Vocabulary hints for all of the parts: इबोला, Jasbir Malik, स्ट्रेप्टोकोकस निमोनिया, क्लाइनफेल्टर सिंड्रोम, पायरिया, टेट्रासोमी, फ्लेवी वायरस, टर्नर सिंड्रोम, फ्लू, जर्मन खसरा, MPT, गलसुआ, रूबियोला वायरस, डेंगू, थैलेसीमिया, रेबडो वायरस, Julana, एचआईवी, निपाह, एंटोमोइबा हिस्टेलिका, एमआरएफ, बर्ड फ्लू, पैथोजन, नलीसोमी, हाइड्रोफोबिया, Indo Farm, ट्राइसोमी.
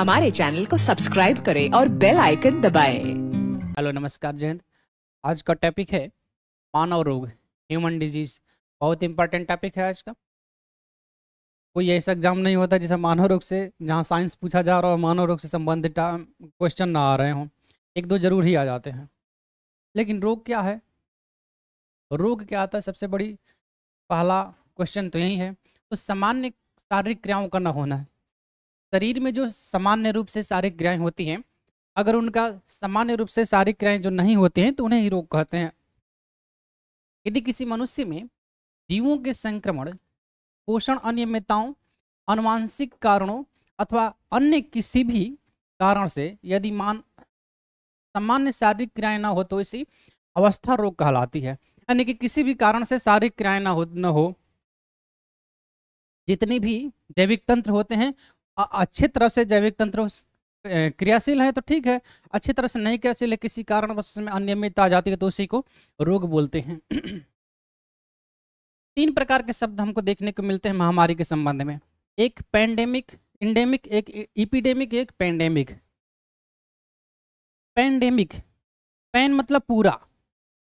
हमारे चैनल को सब्सक्राइब करें और बेल आइकन दबाएं। हेलो नमस्कार जय हिंद। आज का टॉपिक है मानव रोग, ह्यूमन डिजीज। बहुत इंपॉर्टेंट टॉपिक है आज का। कोई ऐसा एग्जाम नहीं होता जैसे मानव रोग से, जहाँ साइंस पूछा जा रहा हो, मानव रोग से संबंधित क्वेश्चन ना आ रहे हों। एक दो जरूर ही आ जाते हैं। लेकिन रोग क्या है, रोग क्या आता है, सबसे बड़ी पहला क्वेश्चन तो यही है। तो सामान्य शारीरिक क्रियाओं का ना होना है। शरीर में जो सामान्य रूप से शारीरिक क्रियाएँ होती हैं, अगर उनका सामान्य रूप से शारीरिक क्रियाएँ जो नहीं होती हैं तो उन्हें ही रोग कहते हैं। यदि किसी मनुष्य में जीवों के संक्रमण, पोषण अनियमितताओं, अनुवांशिक कारणों अथवा अन्य किसी भी कारण से यदि सामान्य शारीरिक क्रियाएं ना हो तो इसी अवस्था रोग कहलाती है। यानी कि किसी भी कारण से शारीरिक क्रियाएं ना हो, जितने भी जैविक तंत्र होते हैं, अच्छे तरह से जैविक तंत्र क्रियाशील है तो ठीक है, अच्छी तरह से नहीं क्रियाशील है, किसी कारणवश में अनियमितता आ जाती है तो उसी को रोग बोलते हैं। तीन प्रकार के शब्द हमको देखने को मिलते हैं महामारी के संबंध में। एक पैंडेमिक, इंडेमिक, एक इपीडेमिक, एक पैंडेमिक। पैंडेमिक, पैन मतलब पूरा,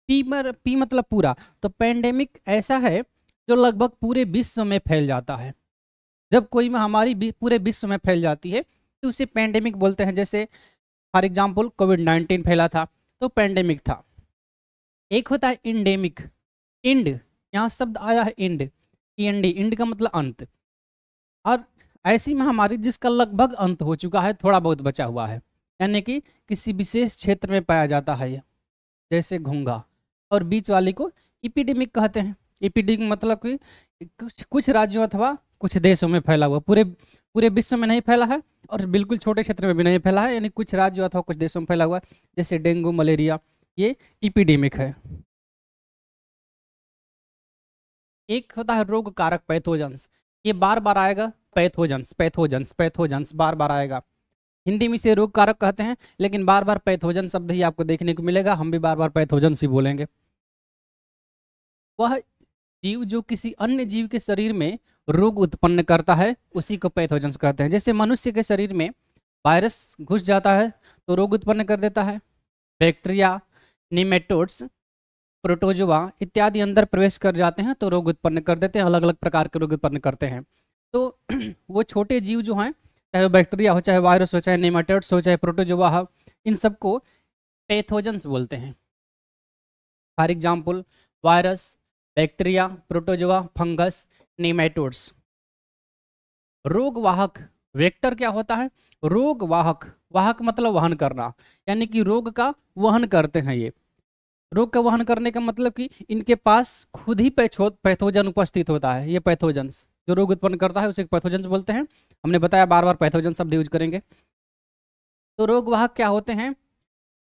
पी मतलब पूरा। तो पैंडेमिक ऐसा है जो लगभग पूरे विश्व में फैल जाता है। जब कोई महामारी पूरे विश्व में फैल जाती है तो उसे पैंडेमिक बोलते हैं। जैसे फॉर एग्जाम्पल कोविड-19 फैला था तो पैंडेमिक था। एक होता है इंडेमिक। इंड, यहाँ शब्द आया है इंड, ईएनडी। इंड का मतलब अंत। और ऐसी महामारी जिसका लगभग अंत हो चुका है, थोड़ा बहुत बचा हुआ है, यानी कि किसी विशेष क्षेत्र में पाया जाता है ये, जैसे घोंघा। और बीच वाली को इपीडेमिक कहते हैं। इपीडेमिक मतलब कि कुछ राज्यों अथवा कुछ देशों में फैला हुआ, पूरे विश्व में नहीं फैला है और बिल्कुल छोटे क्षेत्र में भी नहीं फैला है, यानी कुछ राज्यों अथवा कुछ देशों में फैला हुआ है, जैसे डेंगू, मलेरिया, ये इपीडेमिक है। एक होता है रोग कारक पैथोजेंस। ये बार बार आएगा, पैथोजेंस पैथोजेंस पैथोजेंस बार बार आएगा। हिंदी में इसे रोग कारक कहते हैं, लेकिन बार बार पैथोजन शब्द ही आपको देखने को मिलेगा। हम भी बार बार पैथोजेंस ही बोलेंगे। वह जीव जो किसी अन्य जीव के शरीर में रोग उत्पन्न करता है उसी को पैथोजेंस कहते हैं। जैसे मनुष्य के शरीर में वायरस घुस जाता है तो रोग उत्पन्न कर देता है। बैक्टीरिया, निमेटोड्स, प्रोटोजोआ इत्यादि अंदर प्रवेश कर जाते हैं तो रोग उत्पन्न कर देते हैं, अलग अलग प्रकार के रोग उत्पन्न करते हैं। तो वो छोटे जीव जो हैं, चाहे वो बैक्टीरिया हो, चाहे वायरस हो, चाहे नेमाटोड्स हो, चाहे प्रोटोजोआ हो, इन सबको पैथोजेंस बोलते हैं। For example virus, bacteria, protozoa, fungus, nematodes. रोगवाहक वेक्टर क्या होता है? रोगवाहक, वाहक मतलब वहन करना, यानी कि रोग का वहन करते हैं ये। रोग का वहन करने का मतलब कि इनके पास खुद ही पैथोजन उपस्थित होता है। ये पैथोजेंस जो रोग उत्पन्न करता है उसे पैथोजेंस बोलते हैं। हमने बताया बार बार पैथोजन शब्द यूज करेंगे। तो रोगवाहक क्या होते हैं?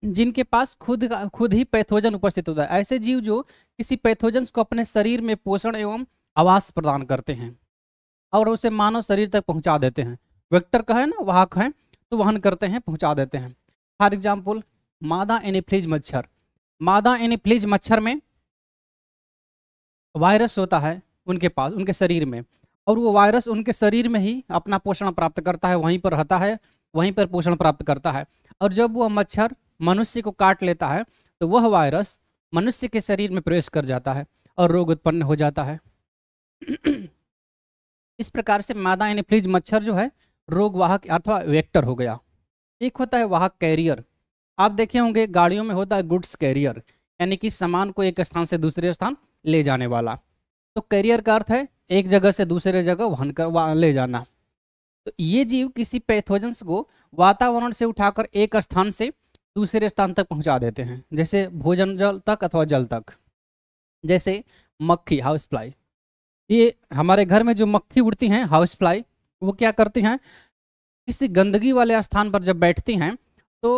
जिनके पास खुद ही पैथोजन उपस्थित होता है। ऐसे जीव जो किसी पैथोजन को अपने शरीर में पोषण एवं आवास प्रदान करते हैं और उसे मानव शरीर तक पहुँचा देते हैं। वेक्टर का है ना, वाहक है, तो वहन करते हैं, पहुँचा देते हैं। फॉर एग्जाम्पल मादा एनिफ्लेज मच्छर। मादा एनिफ्लेज मच्छर में वायरस होता है उनके पास, उनके शरीर में, और वो वायरस उनके शरीर में ही अपना पोषण प्राप्त करता है, वहीं पर रहता है, वहीं पर पोषण प्राप्त करता है। और जब वह मच्छर मनुष्य को काट लेता है तो वह वायरस मनुष्य के शरीर में प्रवेश कर जाता है और रोग उत्पन्न हो जाता है। इस प्रकार से मादा एनिफ्लेज मच्छर जो है रोगवाहक अथवा वेक्टर हो गया। एक होता है वाहक कैरियर। आप देखे होंगे गाड़ियों में होता है गुड्स कैरियर, यानी कि सामान को एक स्थान से दूसरे स्थान ले जाने वाला। तो कैरियर का अर्थ है एक जगह से दूसरे जगह वहन कर ले जाना। तो ये जीव किसी पैथोजेंस को वातावरण से उठाकर एक स्थान से दूसरे स्थान तक पहुंचा देते हैं, जैसे भोजन जल तक अथवा जल तक। जैसे मक्खी, हाउस फ्लाई। ये हमारे घर में जो मक्खी उड़ती हैं, हाउस फ्लाई, वो क्या करती हैं, किसी गंदगी वाले स्थान पर जब बैठती हैं तो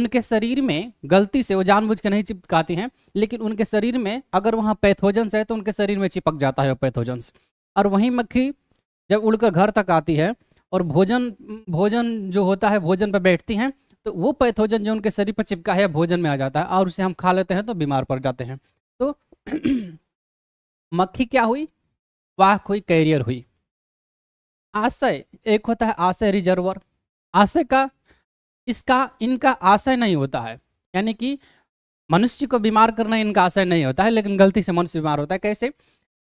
उनके शरीर में गलती से, वो जानबूझ के नहीं चिपकाती हैं, लेकिन उनके शरीर में अगर वहाँ पैथोजेंस है तो उनके शरीर में चिपक जाता है वो पैथोजेंस। और वहीं मक्खी जब उड़कर घर तक आती है और भोजन जो होता है, भोजन पर बैठती हैं, तो वो पैथोजन जो उनके शरीर पर चिपका है भोजन में आ जाता है और उसे हम खा लेते हैं तो बीमार पड़ जाते हैं। तो मक्खी क्या हुई, वाहक हुई, कैरियर हुई। आशय, एक होता है आशय रिजर्वर। आशय का इसका इनका आशय नहीं होता है, यानी कि मनुष्य को बीमार करना इनका आशय नहीं होता है, लेकिन गलती से मनुष्य बीमार होता है। कैसे?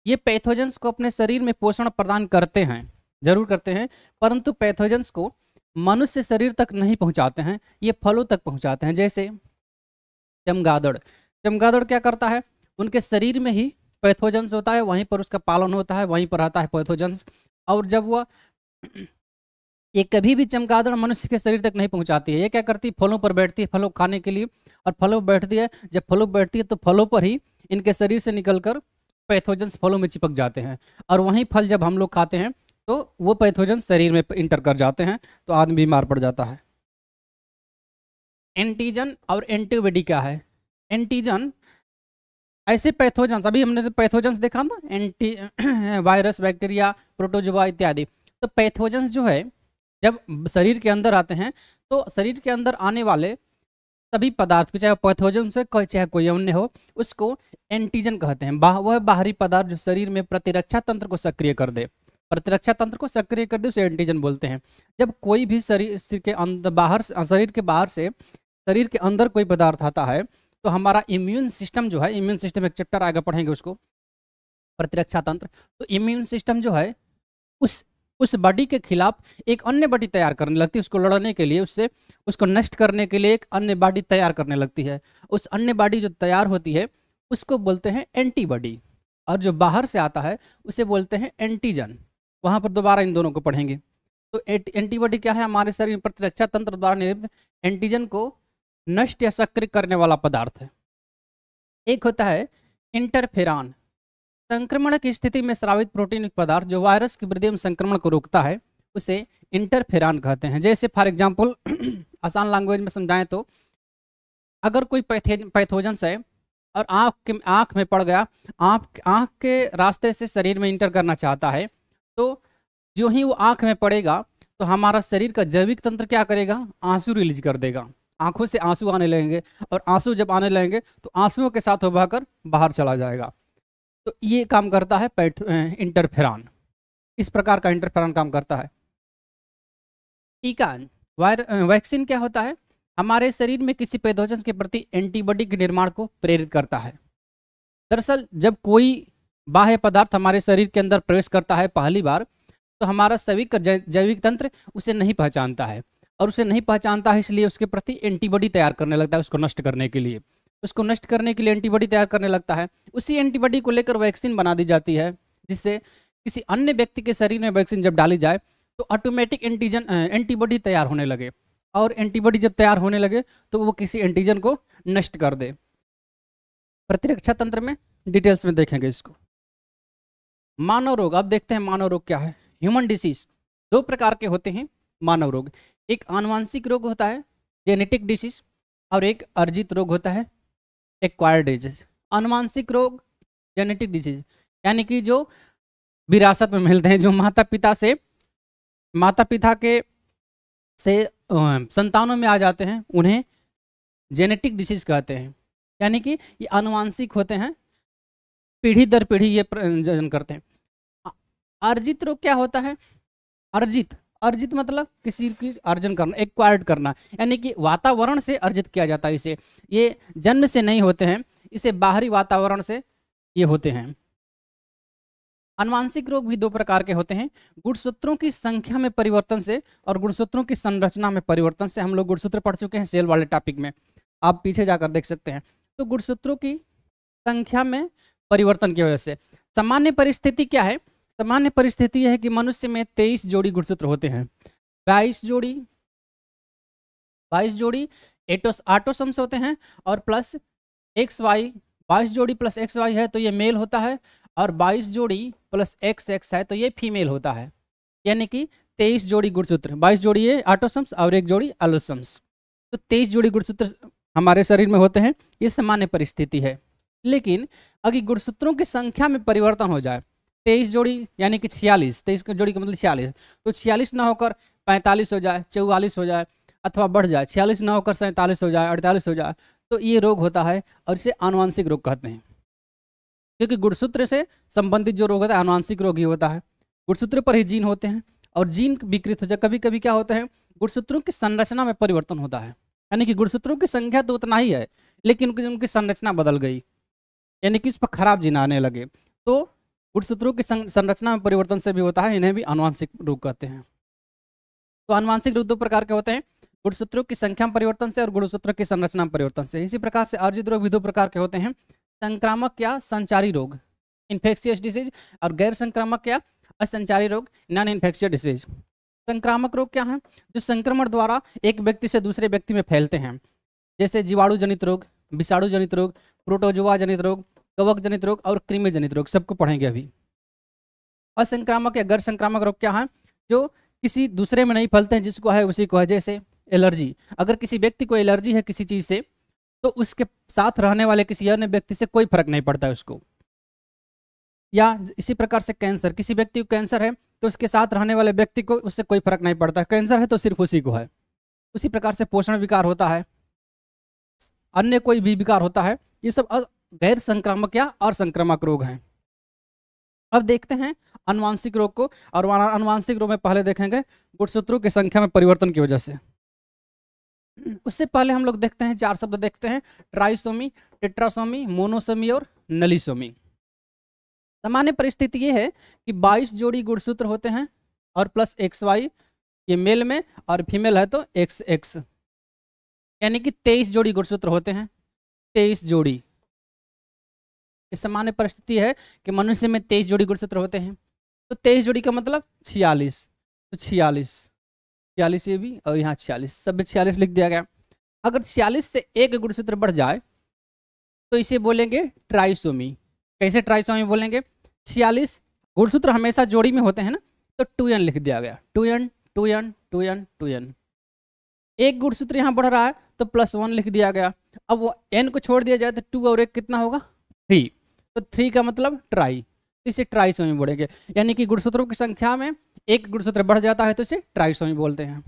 ये पैथोजेंस को अपने शरीर में पोषण प्रदान करते हैं, जरूर करते हैं, परंतु पैथोजेंस को मनुष्य शरीर तक नहीं पहुंचाते हैं, ये फलों तक पहुंचाते हैं। जैसे चमगादड़, चमगादड़ क्या करता है, उनके शरीर में ही पैथोजेंस होता है, वहीं पर उसका पालन होता है, वहीं पर रहता है पैथोजेंस, और जब वह ये कभी भी चमगादड़ मनुष्य के शरीर तक नहीं पहुंचाती है, ये क्या करती है, फलों पर बैठती है, फलों खाने के लिए, और फलों पर बैठती है, जब फलों पर बैठती है तो फलों पर ही इनके शरीर से निकलकर पैथोजेंस फलों में चिपक जाते हैं, और वहीं फल जब हम लोग खाते हैं तो वो पैथोजेंस शरीर में इंटर कर जाते हैं, तो आदमी बीमार पड़ जाता है। एंटीजन और एंटीबॉडी क्या है? एंटीजन ऐसे पैथोजेंस, अभी हमने पैथोजेंस देखा ना, एंटी वायरस, बैक्टीरिया, प्रोटोजोआ इत्यादि, तो पैथोजेंस जो है जब शरीर के अंदर आते हैं तो शरीर के अंदर आने वाले सभी पदार्थ, चाहे पैथोजेंस हो चाहे कोई अन्य हो, उसको एंटीजन कहते हैं। वह बाहरी पदार्थ जो शरीर में प्रतिरक्षा तंत्र को सक्रिय कर दे, प्रतिरक्षा तंत्र को सक्रिय कर दे, उसे एंटीजन बोलते हैं। जब कोई भी शरीर के अंदर, बाहर, शरीर के बाहर से शरीर के अंदर कोई पदार्थ आता है तो हमारा इम्यून सिस्टम जो है, इम्यून सिस्टम एक चैप्टर आगे पढ़ेंगे उसको, प्रतिरक्षा तंत्र, तो इम्यून सिस्टम जो है उस बॉडी के खिलाफ एक अन्य बॉडी तैयार करने लगती है, उसको लड़ने के लिए, उससे उसको नष्ट करने के लिए एक अन्य बॉडी तैयार करने लगती है। उस अन्य बॉडी जो तैयार होती है उसको बोलते हैं एंटीबॉडी, और जो बाहर से आता है उसे बोलते हैं एंटीजन। वहाँ पर दोबारा इन दोनों को पढ़ेंगे। तो एंटीबॉडी क्या है? हमारे शरीर में प्रतिरक्षा तंत्र द्वारा निर्मित एंटीजन को नष्ट या सक्रिय करने वाला पदार्थ है। एक होता है इंटरफेरॉन, संक्रमण की स्थिति में स्रावित प्रोटीन पदार्थ जो वायरस की वृद्धि में संक्रमण को रोकता है, उसे इंटरफेरॉन कहते हैं। जैसे फॉर एग्जांपल आसान लैंग्वेज में समझाएं तो अगर कोई पैथोजेंस है और आँख में पड़ गया, आँख के रास्ते से शरीर में इंटर करना चाहता है, तो जो ही वो आँख में पड़ेगा तो हमारा शरीर का जैविक तंत्र क्या करेगा, आंसू रिलीज कर देगा, आंखों से आंसू आने लगेंगे, और आंसू जब आने लगेंगे तो आंसुओं के साथ वो बहकर बाहर चला जाएगा। तो ये काम करता है इंटरफेरॉन, इस प्रकार का इंटरफेरॉन काम करता है। टीका, वैक्सीन क्या होता है? हमारे शरीर में किसी पैथोजेंस के प्रति एंटीबॉडी के निर्माण को प्रेरित करता है। दरअसल जब कोई बाह्य पदार्थ हमारे शरीर के अंदर प्रवेश करता है पहली बार, तो हमारा जैविक तंत्र उसे नहीं पहचानता है, और उसे नहीं पहचानता है इसलिए उसके प्रति एंटीबॉडी तैयार करने लगता है, उसको नष्ट करने के लिए, उसको नष्ट करने के लिए एंटीबॉडी तैयार करने लगता है। उसी एंटीबॉडी को लेकर वैक्सीन बना दी जाती है, जिससे किसी अन्य व्यक्ति के शरीर में वैक्सीन जब डाली जाए तो ऑटोमेटिक एंटीबॉडी तैयार होने लगे, और एंटीबॉडी जब तैयार होने लगे तो वो किसी एंटीजन को नष्ट कर दे। प्रतिरक्षा तंत्र में डिटेल्स में देखेंगे इसको। मानव रोग, अब देखते हैं मानव रोग क्या है। ह्यूमन डिसीज, दो प्रकार के होते हैं मानव रोग, एक आनुवंशिक रोग होता है जेनेटिक डिसीज, और एक अर्जित रोग होता है एक्वायर्ड डिजीज। आनुवंशिक रोग जेनेटिक डिसीज यानी कि जो विरासत में मिलते हैं, जो माता पिता के संतानों में आ जाते हैं, उन्हें जेनेटिक डिसीज कहते हैं, यानी कि ये आनुवंशिक होते हैं, पीढ़ी दर पीढ़ी ये प्रजनन करते हैं। अर्जित रोग क्या होता है? अर्जित मतलब किसी की अर्जन करना, एक्वायर्ड करना, यानी कि वातावरण से अर्जित किया जाता है इसे, ये जन्म से नहीं होते हैं, इसे बाहरी वातावरण से ये होते हैं। आनुवंशिक रोग भी दो प्रकार के होते हैं, गुणसूत्रों की संख्या में परिवर्तन से और गुणसूत्रों की संरचना में परिवर्तन से। हम लोग गुणसूत्र पढ़ चुके हैं सेल वाले टॉपिक में, आप पीछे जाकर देख सकते हैं। तो गुणसूत्रों की संख्या में परिवर्तन की वजह से। सामान्य परिस्थिति क्या है? सामान्य परिस्थिति यह है कि मनुष्य में 23 जोड़ी गुणसूत्र होते हैं, 22 जोड़ी ऑटोसम्स होते हैं, और प्लस XY, 22 जोड़ी प्लस XY है तो ये मेल होता है, और 22 जोड़ी प्लस XX है तो ये फीमेल होता है, यानी कि 23 जोड़ी गुणसूत्र, 22 जोड़ी ये ऑटोसम्स और 1 जोड़ी एलोसम्स, तो 23 जोड़ी गुणसूत्र हमारे शरीर में होते हैं। ये सामान्य परिस्थिति है, लेकिन अगर गुणसूत्रों की संख्या में परिवर्तन हो जाए, 23 जोड़ी यानी कि 46, 23 जोड़ी का मतलब 46, तो 46 ना होकर 45 हो जाए, 44 हो जाए, अथवा बढ़ जाए, 46 ना होकर 47 हो जाए, 48 हो जाए, तो ये रोग होता है, और इसे आनुवंशिक रोग कहते हैं, क्योंकि गुणसूत्र से संबंधित जो रोग होता है आनुवंशिक रोग ही होता है। गुणसूत्र पर ही जीन होते हैं, और जीन विकृत हो जाए। कभी कभी क्या होता है, गुणसूत्रों की संरचना में परिवर्तन होता है, यानी कि गुणसूत्रों की संख्या तो उतना ही है लेकिन उनकी संरचना बदल गई, यानी कि उस पर खराब जीन आने लगे। तो गुणसूत्रों की संरचना में परिवर्तन से भी होता है, इन्हें भी आनुवांशिक रोग कहते हैं। तो आनुवांशिक रोग दो प्रकार के होते हैं, गुणसूत्रों की संख्या में परिवर्तन से और गुणसूत्रों की संरचना में परिवर्तन से। इसी प्रकार से अर्जित रोग भी दो प्रकार के होते हैं, संक्रामक या संचारी रोग इन्फेक्शियस डिसीज और गैर संक्रामक या असंचारी रोग नॉन इन्फेक्शियस डिसीज। संक्रामक रोग क्या है, जो संक्रमण द्वारा एक व्यक्ति से दूसरे व्यक्ति में फैलते हैं, जैसे जीवाणु जनित रोग, विषाणु जनित रोग, प्रोटोजुआ जनित रोग, कवक जनित रोग और कृमि जनित रोग, सबको पढ़ेंगे अभी। असंक्रामक या गैर संक्रामक रोग क्या है, जो किसी दूसरे में नहीं फैलते हैं, जिसको है उसी को है। जैसे एलर्जी, अगर किसी व्यक्ति को एलर्जी है किसी चीज़ से तो उसके साथ रहने वाले किसी अन्य व्यक्ति से कोई फर्क नहीं पड़ता है उसको। या इसी प्रकार से कैंसर, किसी व्यक्ति को कैंसर है तो उसके साथ रहने वाले व्यक्ति को उससे कोई फर्क नहीं पड़ता है, कैंसर है तो सिर्फ उसी को है। उसी प्रकार से पोषण विकार होता है, अन्य कोई भी विकार होता है, ये सब गैर संक्रामक या असंक्रामक रोग हैं। अब देखते हैं अनुवांशिक रोग को, और अनुवांशिक रोग में पहले देखेंगे गुणसूत्रों की संख्या में परिवर्तन की वजह से। उससे पहले हम लोग देखते हैं, चार शब्द देखते हैं, ट्राइसोमी, टेट्रासोमी, मोनोसोमी और नलीसोमी। सामान्य परिस्थिति ये है कि 22 जोड़ी गुणसूत्र होते हैं और प्लस XY, ये मेल में, और फीमेल है तो XX, यानी कि 23 जोड़ी गुणसूत्र होते हैं, 23 जोड़ी। सामान्य परिस्थिति है कि मनुष्य में 23 जोड़ी गुणसूत्र होते हैं, तो 23 जोड़ी का मतलब 46, तो 46 ये भी और यहाँ 46, सब में 46 लिख दिया गया। अगर 46 से एक गुणसूत्र बढ़ जाए तो इसे बोलेंगे ट्राइसोमी। कैसे ट्राइसोमी बोलेंगे, 46 गुणसूत्र हमेशा जोड़ी में होते हैं ना, तो 2n लिख दिया गया, 2n। एक गुणसूत्र यहाँ बढ़ रहा है तो +1 लिख दिया गया। अब वो n को छोड़ दिया जाए तो 2 और 1 कितना होगा, 3, तो 3 का मतलब ट्राई, तो इसे ट्राइसोमी बोलेंगे। यानी कि गुणसूत्रों की संख्या में एक गुणसूत्र बढ़ जाता है तो इसे ट्राइसोमी बोलते हैं।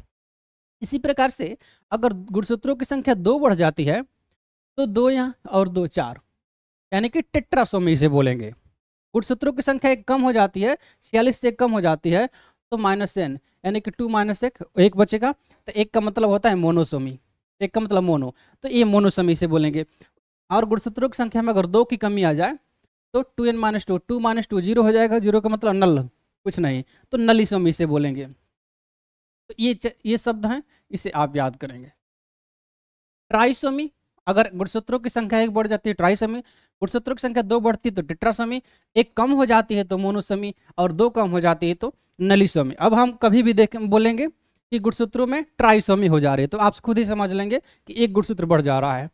इसी प्रकार से अगर गुणसूत्रों की संख्या 2 बढ़ जाती है तो 2 यहाँ और 2, 4, यानी कि टेट्रासोमी इसे बोलेंगे। गुणसूत्रों की संख्या एक कम हो जाती है, 46 से कम हो जाती है तो -n, यानी कि 2 - 1 बचेगा, तो 1 का मतलब होता है मोनोसोमी, 1 का मतलब मोनो, तो ये मोनोसोमी इसे बोलेंगे। और गुणसूत्रों की संख्या में अगर 2 की कमी आ जाए तो 2n - 2, 2 - 2 0 हो जाएगा, 0 का मतलब नल, कुछ नहीं, तो नलीसोमी इसे बोलेंगे। तो ये शब्द हैं, इसे आप याद करेंगे। ट्राइसोमी, अगर गुणसूत्रों की संख्या 1 बढ़ जाती है ट्राइसोमी, गुणसूत्रों की संख्या 2 बढ़ती है तो टेट्रासोमी, 1 कम हो जाती है तो मोनोसोमी और 2 कम हो जाती है तो नलीसोमी। अब हम कभी भी बोलेंगे कि गुणसूत्रों में ट्राइसोमी हो जा रही है तो आप खुद ही समझ लेंगे कि एक गुणसूत्र बढ़ जा रहा है,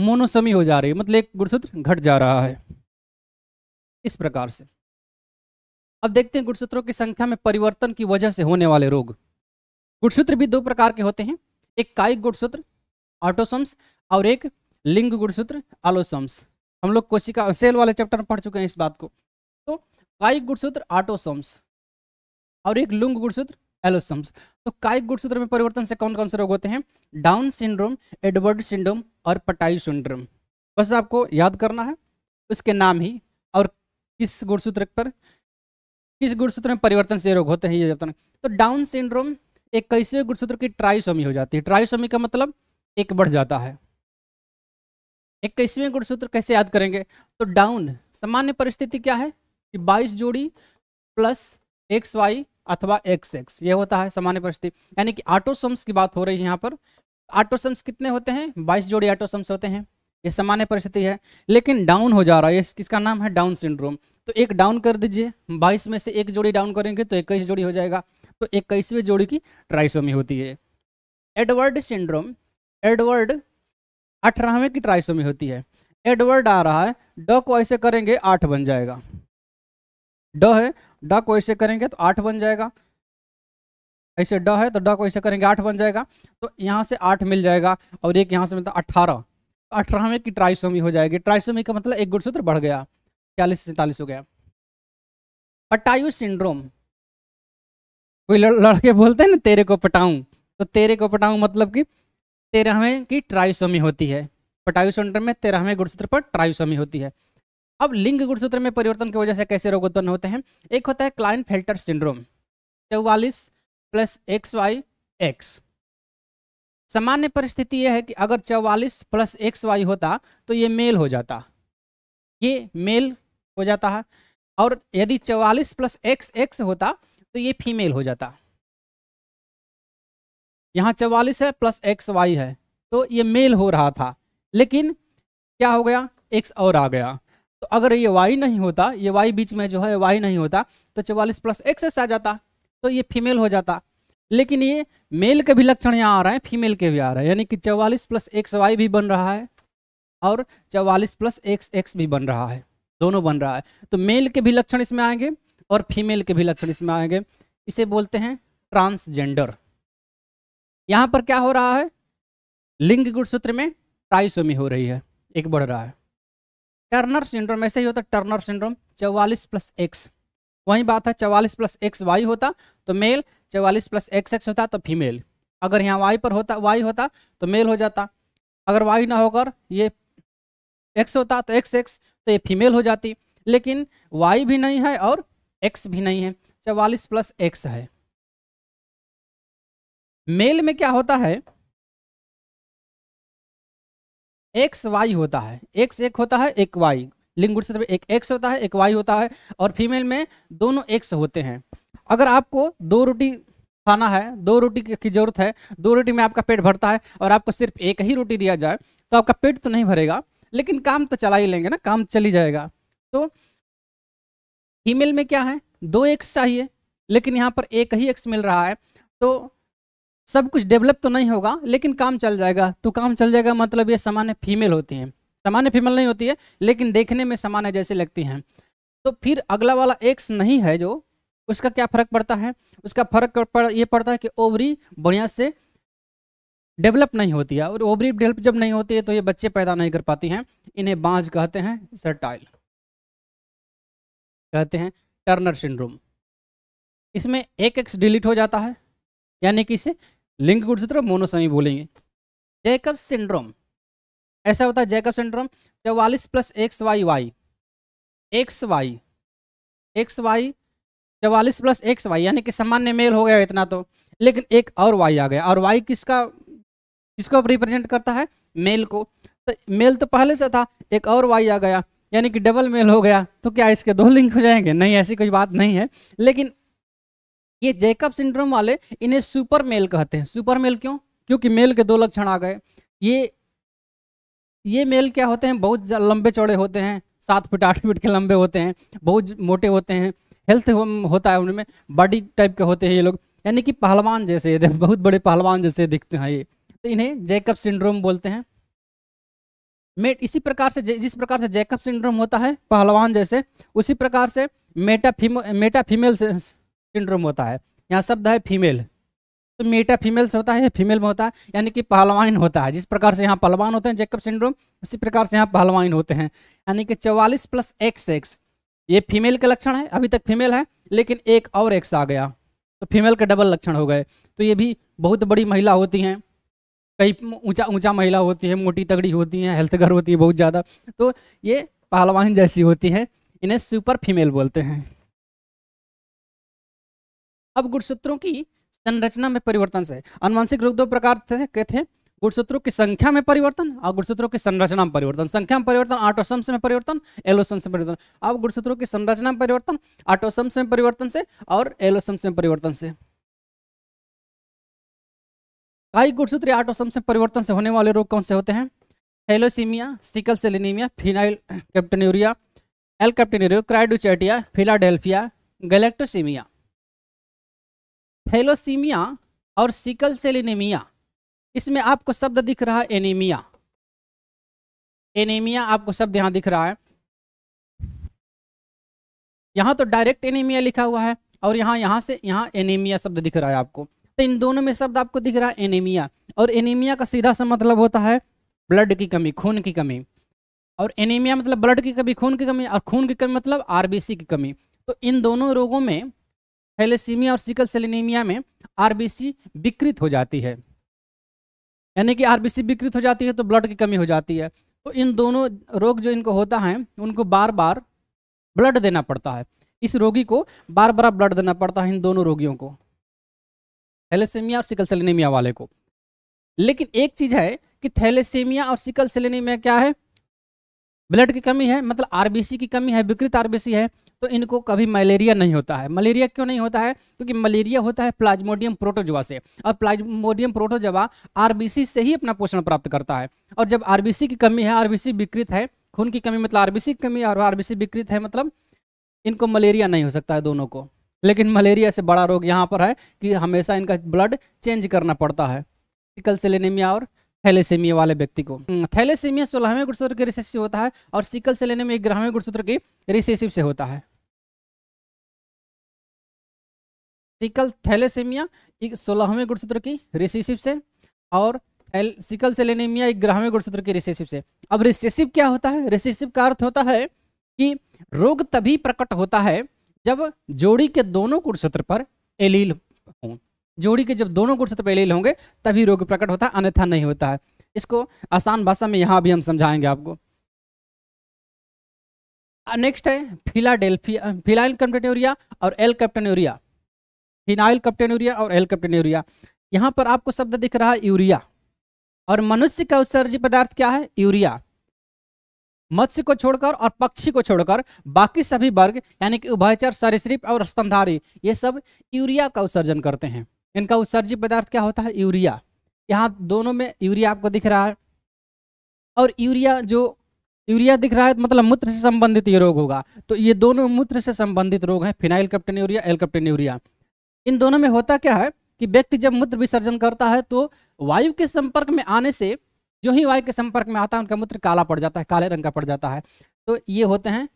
मोनोसोमी हो जा रही है मतलब एक गुणसूत्र घट जा रहा है। इस प्रकार से अब देखते हैं गुणसूत्रों की संख्या में परिवर्तन की वजह से होने वाले रोग। गुणसूत्र भी दो प्रकार के होते हैं, एक कायिक गुणसूत्र ऑटोसोम्स और एक लिंग गुणसूत्र ऑलोसोम्स। हम लोग कोशिका सेल वाले चैप्टर में पढ़ चुके हैं इस बात को। तो कायिक गुणसूत्र ऑटोसोम्स और एक लिंग गुणसूत्र एलोसोम्स। तो कायिक गुणसूत्र में परिवर्तन से कौन कौन से रोग होते हैं, डाउन सिंड्रोम, एडवर्ड्स सिंड्रोम और पटाई सिंड्रोम। बस आपको याद करना है उसके नाम ही और किस गुणसूत्र में परिवर्तन से रोग होते हैं ये बताना। तो डाउन सिंड्रोम एक कैसे गुणसूत्र की ट्राइसोमी हो जाती है, ट्राइसोमी का मतलब 1 बढ़ जाता है। 21वें गुणसूत्र कैसे याद करेंगे, तो डाउन, सामान्य परिस्थिति क्या है कि 22 जोड़ी प्लस XY अथवा XX, ये होता है सामान्य परिस्थिति, यानी कि ऑटोसोम्स की बात हो रही है यहाँ पर। ऑटोसोम्स कितने होते हैं, 22 जोड़ी ऑटोसोम्स होते हैं, ये सामान्य परिस्थिति है। लेकिन डाउन हो जा रहा है, किसका नाम है, डाउन सिंड्रोम। तो 1 डाउन कर दीजिए, 22 में से 1 जोड़ी डाउन करेंगे तो 21 जोड़ी हो जाएगा, तो 21वें जोड़ी की ट्राइसोमी होती है। एडवर्ड सिंड्रोम, एडवर्ड 18वें की ट्राइसोमी होती है। एडवर्ड आ रहा है, ड को ऐसे करेंगे 8 बन जाएगा, ड है, ड को ऐसे करेंगे तो 8 बन जाएगा, ऐसे ड है तो ड को ऐसे करेंगे 8 बन जाएगा, तो यहाँ से 8 मिल जाएगा और एक यहाँ से मिलता 18, 18वें की ट्राइसोमी हो जाएगी। ट्राइसोमी का मतलब एक गुणसूत्र बढ़ गया, 40 से 47 हो गया। पटायु सिंड्रोम, कोई लड़के बोलते हैं ना तेरे को पटाऊं, तो तेरे को पटाऊं मतलब कि 13वें की ट्राइसोमी होती है, पटायु सिंड्रोम में 13वें गुणसूत्र पर ट्राइसोमी होती है। अब लिंग गुणसूत्र में परिवर्तन की वजह से कैसे रोग उत्पन्न होते हैं, एक होता है क्लाइनफेल्टर सिंड्रोम, 44 + XY x। सामान्य परिस्थिति यह है कि अगर 44 + XY होता तो ये मेल हो जाता, ये मेल हो जाता है, और यदि 44 + XX होता तो ये फीमेल हो जाता। यहाँ 44 है + XY है तो ये मेल हो रहा था, लेकिन क्या हो गया, X और आ गया। तो अगर ये Y नहीं होता, ये Y बीच में जो है Y नहीं होता, तो 44 + XX आ जाता तो ये फीमेल हो जाता। लेकिन ये मेल के भी लक्षण यहाँ आ रहे हैं, फीमेल के भी आ रहे हैं, यानी कि 44 + XY भी बन रहा है और 44 + XX भी बन रहा है, दोनों बन रहा है। तो मेल के भी लक्षण इसमें आएंगे और फीमेल के भी लक्षण इसमें आएंगे। इसे बोलते हैं ट्रांसजेंडर। यहाँ पर क्या हो रहा है, लिंग गुणसूत्र में ट्राइसोमी हो रही है, एक बढ़ रहा है। टर्नर सिंड्रोम ऐसे ही होता है, टर्नर सिंड्रोम 44 + X, वही बात है, 44 + XY होता तो मेल, 44 + XX होता तो फीमेल। अगर यहाँ Y पर होता, Y होता तो मेल हो जाता, अगर Y ना होकर ये X होता तो XX तो ये फीमेल हो जाती। लेकिन Y भी नहीं है और X भी नहीं है, 44 + X है। मेल में क्या होता है, XY होता है, X एक होता है, एक Y, लिंग गुणसूत्र में एक X होता है, एक Y होता है, और फीमेल में दोनों X होते हैं। अगर आपको 2 रोटी खाना है, 2 रोटी की जरूरत है, 2 रोटी में आपका पेट भरता है, और आपको सिर्फ एक ही रोटी दिया जाए तो आपका पेट तो नहीं भरेगा, लेकिन काम तो चला ही लेंगे ना, काम चली जाएगा। तो फीमेल में क्या है, 2 X चाहिए, लेकिन यहाँ पर एक ही X मिल रहा है, तो सब कुछ डेवलप तो नहीं होगा लेकिन काम चल जाएगा। तो काम चल जाएगा मतलब ये सामान्य फीमेल होती हैं, सामान्य फीमेल नहीं होती है लेकिन देखने में सामान्य जैसे लगती हैं। तो फिर अगला वाला X नहीं है, जो उसका क्या फर्क पड़ता है, उसका फर्क ये पड़ता है कि ओवरी बढ़िया से डेवलप नहीं होती है, और ओवरी डेवलप जब नहीं होती है तो ये बच्चे पैदा नहीं कर पाती हैं, इन्हें बांझ कहते हैं, सर्टाइल कहते हैं। टर्नर सिंड्रोम, इसमें एक X डिलीट हो जाता है, यानी कि इसे लिंग गुणसूत्र मोनोसोमी बोलेंगे। जैकब सिंड्रोम ऐसा होता है, जैकब सिंड्रोम 44 + XY 44 + XY, यानी कि सामान्य मेल हो गया इतना तो, लेकिन एक और Y आ गया, और Y किसका, किसको रिप्रेजेंट करता है, मेल को। तो मेल तो पहले से था, एक और Y आ गया, यानी कि डबल मेल हो गया। तो क्या इसके 2 लिंग हो जाएंगे, नहीं ऐसी कोई बात नहीं है। लेकिन ये जैकब सिंड्रोम वाले, इन्हें सुपर मेल कहते हैं। सुपर मेल क्यों, क्योंकि मेल के 2 लक्षण आ गए। ये मेल क्या होते हैं, बहुत लंबे चौड़े होते हैं, 7 फीट 8 फीट के लंबे होते हैं, बहुत मोटे होते हैं, हेल्थ होता है उनमें, बॉडी टाइप के होते हैं ये लोग, यानी कि पहलवान जैसे, बहुत बड़े पहलवान जैसे दिखते हैं ये, तो इन्हें जैकब सिंड्रोम बोलते हैं। इसी प्रकार से जिस प्रकार से जैकब सिंड्रोम होता है पहलवान जैसे, उसी प्रकार से मेटा फीमेल सिंड्रोम होता है। यहाँ शब्द है फीमेल, तो मेटा फीमेल से होता है, फीमेल में होता है, यानी कि पहलवान होता है। जिस प्रकार से यहाँ पहलवान होते हैं जैकब सिंड्रोम, उसी प्रकार से यहाँ पहलवान होते हैं, यानी कि 44 + XX। ये फीमेल के लक्षण है, अभी तक फीमेल है, लेकिन एक और X आ गया तो फीमेल के डबल लक्षण हो गए। तो ये भी बहुत बड़ी महिला होती हैं, कई ऊंचा महिला होती है, मोटी तगड़ी होती हैं, हेल्थगर होती है बहुत ज़्यादा, तो ये पहलवान जैसी होती है, इन्हें सुपर फीमेल बोलते हैं। अब गुणसूत्रों की संरचना में परिवर्तन से, अनुवांशिक रोग 2 प्रकार के थे, गुणसूत्रों की संख्या में परिवर्तन और गुणसूत्रों की संरचना में परिवर्तन। संख्या में परिवर्तन ऑटोसोम्स में परिवर्तन, एलोसोम्स में परिवर्तन। अब गुणसूत्रों की संरचना में परिवर्तन ऑटोसोम्स में परिवर्तन से और एलोसोम्स में परिवर्तन से। कई गुणसूत्र ऑटोसोम्स में परिवर्तन से होने वाले रोग कौन से होते हैं, थैलेसीमिया, sickle cell anaemia, phenyl ketonuria, alkaptonuria, क्राइडोचाइटिया, फिलाडेल्फिया, गैलेक्टोसीमिया। थैलेसीमिया और सिकल सेल एनीमिया, इसमें आपको शब्द दिख रहा है एनीमिया, एनीमिया आपको शब्द यहाँ दिख रहा है। यहाँ तो डायरेक्ट एनीमिया लिखा हुआ है और यहाँ से यहाँ एनीमिया शब्द दिख रहा है आपको। तो इन दोनों में शब्द आपको दिख रहा है एनीमिया, और एनीमिया का सीधा सा मतलब होता है ब्लड की कमी, खून की कमी, और एनीमिया मतलब ब्लड की कमी, खून की कमी, और खून की कमी मतलब RBC की कमी। तो इन दोनों रोगों में, थैलेसीमिया और सिकल सेल एनीमिया में, RBC विकृत हो जाती है, यानी कि RBC विकृत हो जाती है तो ब्लड की कमी हो जाती है। तो इन दोनों रोग जो इनको होता है, उनको बार बार ब्लड देना पड़ता है। इस रोगी को बार बार ब्लड देना पड़ता है इन दोनों रोगियों को, थैलेसेमिया और सिकल सेल एनीमिया वाले को। लेकिन एक चीज़ है कि थैलेसेमिया और सिकल सेल एनीमिया क्या है, ब्लड की कमी है, मतलब आरबीसी की कमी है, विकृत आरबीसी है, तो इनको कभी मलेरिया नहीं होता है। मलेरिया क्यों नहीं होता है? क्योंकि मलेरिया होता है प्लाज्मोडियम प्रोटोजोआ से, और प्लाज्मोडियम प्रोटोजोआ आरबीसी से ही अपना पोषण प्राप्त करता है। और जब आरबीसी की कमी है, आरबीसी विकृत है, खून की कमी मतलब आरबीसी की कमी और आरबीसी विकृत है, मतलब इनको मलेरिया नहीं हो सकता है दोनों को। लेकिन मलेरिया से बड़ा रोग यहाँ पर है कि हमेशा इनका ब्लड चेंज करना पड़ता है, सिकल सेल एनीमिया और थैलेसेमिया वाले व्यक्ति को। थैलेसेमिया 16वें गुणसूत्र के रिसेसिव से होता है और सिकल सेल एनीमिया 11वें गुणसूत्र के रिसेसिव से होता है। सिकल थैलेसेमिया 16वें गुणसूत्र की रिसेसिव से और सिकल सेल एनीमिया 11वें गुणसूत्र के रिसेसिव से। अब रिसेसिव क्या होता है? रिसेसिव का अर्थ होता है कि रोग तभी प्रकट होता है जब जोड़ी के दोनों गुणसूत्र पर एलील हों। जोड़ी के जब दोनों गुणसूत्र पर एलील होंगे तभी रोग प्रकट होता है, अन्यथा नहीं होता है। इसको आसान भाषा में यहाँ भी हम समझाएंगे आपको। नेक्स्ट है फिलाडेल्फिया, फिनाइल कैप्टेन्यूरिया और एल कैप्टेन्यूरिया, फिनाइल कैप्टेन्यूरिया और एल कैप्टेन्यूरिया। यहाँ पर आपको शब्द दिख रहा है यूरिया, और मनुष्य का उत्सर्जित पदार्थ क्या है? यूरिया। मत्स्य को छोड़कर और पक्षी को छोड़कर बाकी सभी वर्ग यानी कि उभयचर, सरीसृप और स्तनधारी ये सब यूरिया का उत्सर्जन करते हैं। इनका उत्सर्जित पदार्थ क्या होता है? यूरिया। यहाँ दोनों में यूरिया आपको दिख रहा है, और यूरिया जो यूरिया दिख रहा है मतलब मूत्र से संबंधित ये रोग होगा। तो ये दोनों मूत्र से संबंधित रोग हैं, फिनाइल कैप्टेन्यूरिया, एल कैप्टेन्यूरिया। इन दोनों में होता क्या है कि व्यक्ति जब मूत्र विसर्जन करता है तो वायु के संपर्क में आने से, जो ही वायु के संपर्क में आता है उनका मूत्र काला पड़ जाता है, काले रंग का पड़ जाता है। तो ये होते हैं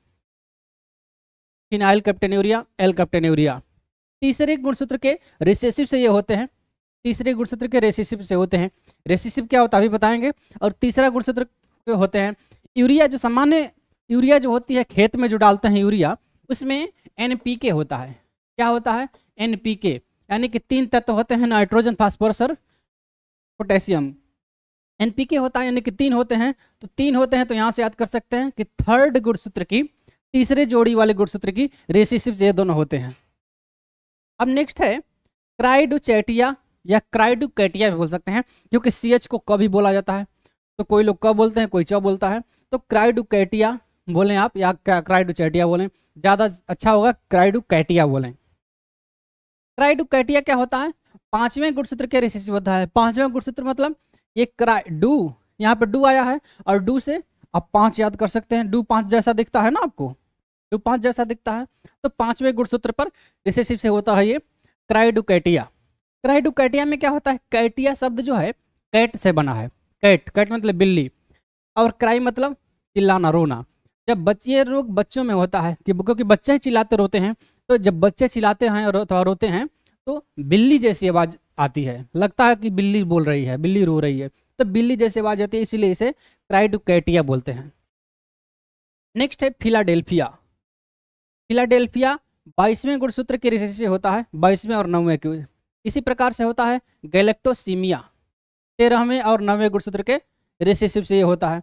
फिनाइल कैप्टेन्यूरिया, एल कैप्टेन्यूरिया। तीसरे गुणसूत्र के रिसेसिव से ये होते हैं, तीसरे गुणसूत्र के रिसेसिव से होते हैं। रिसेसिव क्या होता है अभी बताएंगे। और तीसरा गुणसूत्र के होते हैं यूरिया, जो सामान्य यूरिया जो होती है खेत में जो डालते हैं यूरिया, उसमें एनपीके होता है। क्या होता है? एनपीके, यानी कि 3 तत्व होते हैं, नाइट्रोजन, फास्फोरस और पोटेशियम। एनपीके होता है यानी कि 3 होते हैं, तो 3 होते हैं तो यहाँ से याद कर सकते हैं कि थर्ड गुणसूत्र की, तीसरे जोड़ी वाले गुणसूत्र की रिसेसिव ये दोनों होते हैं। अब नेक्स्ट है क्राइडोचैटिया या क्राइडोकैटिया भी बोल सकते हैं, क्योंकि CH को क भी बोला जाता है, तो कोई लोग क बोलते हैं, कोई च बोलता है। तो क्राइडोकैटिया बोलें आप या क्राइडोचैटिया बोलें, ज़्यादा अच्छा होगा क्राइडोकैटिया बोलें। क्राइडोकैटिया क्या होता है? 5वें गुणसूत्र के रिसेसिव होता है। 5वें गुणसूत्र मतलब ये क्राइडू, यहाँ पर डू आया है और डू से आप 5 याद कर सकते हैं। डू 5 जैसा दिखता है ना आपको, डू 5 जैसा दिखता है। तो 5वें गुणसूत्र पर रिसेसिव से होता है ये क्राइडोकैटिया। क्राइडोकैटिया में क्या होता है? कैटिया शब्द जो है कैट से बना है, कैट, कैट मतलब बिल्ली, और क्राई मतलब चिल्लाना, रोना। जब बच्चे, रोग बच्चों में होता है कि क्योंकि बच्चे ही चिल्लाते रोते हैं, तो जब बच्चे चिल्लाते हैं और रोते हैं तो बिल्ली जैसी आवाज़ आती है, लगता है कि बिल्ली बोल रही है, बिल्ली रो रही है, तो बिल्ली जैसी आवाज़ आती है, इसीलिए इसे क्राइडोकैटिया बोलते हैं। नेक्स्ट है फिलाडेल्फिया। फिलाडेल्फिया 22वें गुणसूत्र के रिसेसिव से होता है, 22वें और 9वें के। इसी प्रकार से होता है गैलेक्टोसीमिया, 13वें और 9वें गुणसूत्र के रिसेसिव से ये होता है।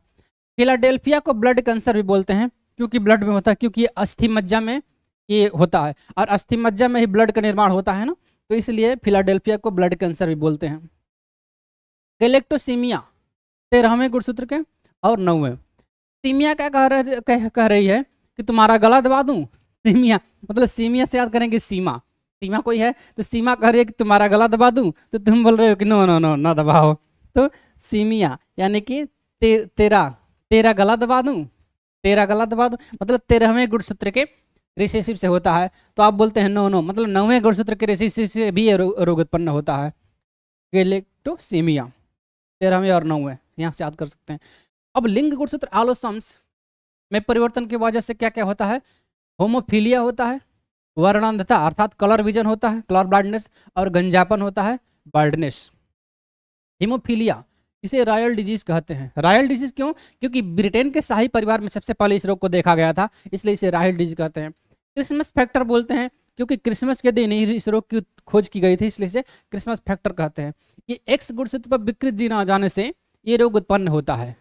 फिलाडेल्फिया को ब्लड कैंसर भी बोलते हैं, क्योंकि ब्लड में होता है, क्योंकि ये अस्थि मज्जा में ये होता है और अस्थि मज्जा में ही ब्लड का निर्माण होता है ना, तो इसलिए फिलाडेल्फिया को ब्लड कैंसर भी बोलते हैं। गैलेक्टोसीमिया 13वें गुणसूत्र के और 9वें। सीमिया क्या कह रही है कि तुम्हारा गला दबा दूँ, सीमिया मतलब सीमिया से याद करेंगे सीमा, सीमा कोई है, तो सीमा कह रही है कि तुम्हारा गला दबा दूं, तो तुम बोल रहे हो कि नो नो नो ना दबाओ, तो सीमिया यानी कि तेरा गला दबा दूं, तेरा गला दबा दूं मतलब 13वें गुणसूत्र के रिसेसिव से होता है। तो आप बोलते हैं नो नो, मतलब 9वें गुणसूत्र के रिसेसिव से भी ये रोग उत्पन्न होता है, गैलेक्टोसीमिया 13वें और 9वें, यहाँ से याद कर सकते हैं। अब लिंग गुणसूत्र आलोसम्स में परिवर्तन की वजह से क्या क्या होता है? होमोफीलिया होता है, वर्णांधता अर्थात कलर विजन होता है, कलर ब्लाइंडनेस, और गंजापन होता है, बर्डनेस। हीमोफीलिया इसे रॉयल डिजीज कहते हैं। रॉयल डिजीज क्यों? क्योंकि ब्रिटेन के शाही परिवार में सबसे पहले इस रोग को देखा गया था, इसलिए इसे रॉयल डिजीज कहते हैं। क्रिसमस फैक्टर बोलते हैं, क्योंकि क्रिसमस के दिन ही इस रोग की खोज की गई थी, इसलिए इसे क्रिसमस फैक्टर कहते हैं। ये एक्स गुणसूत्र पर विकृत जीन आ जाने से ये रोग उत्पन्न होता है।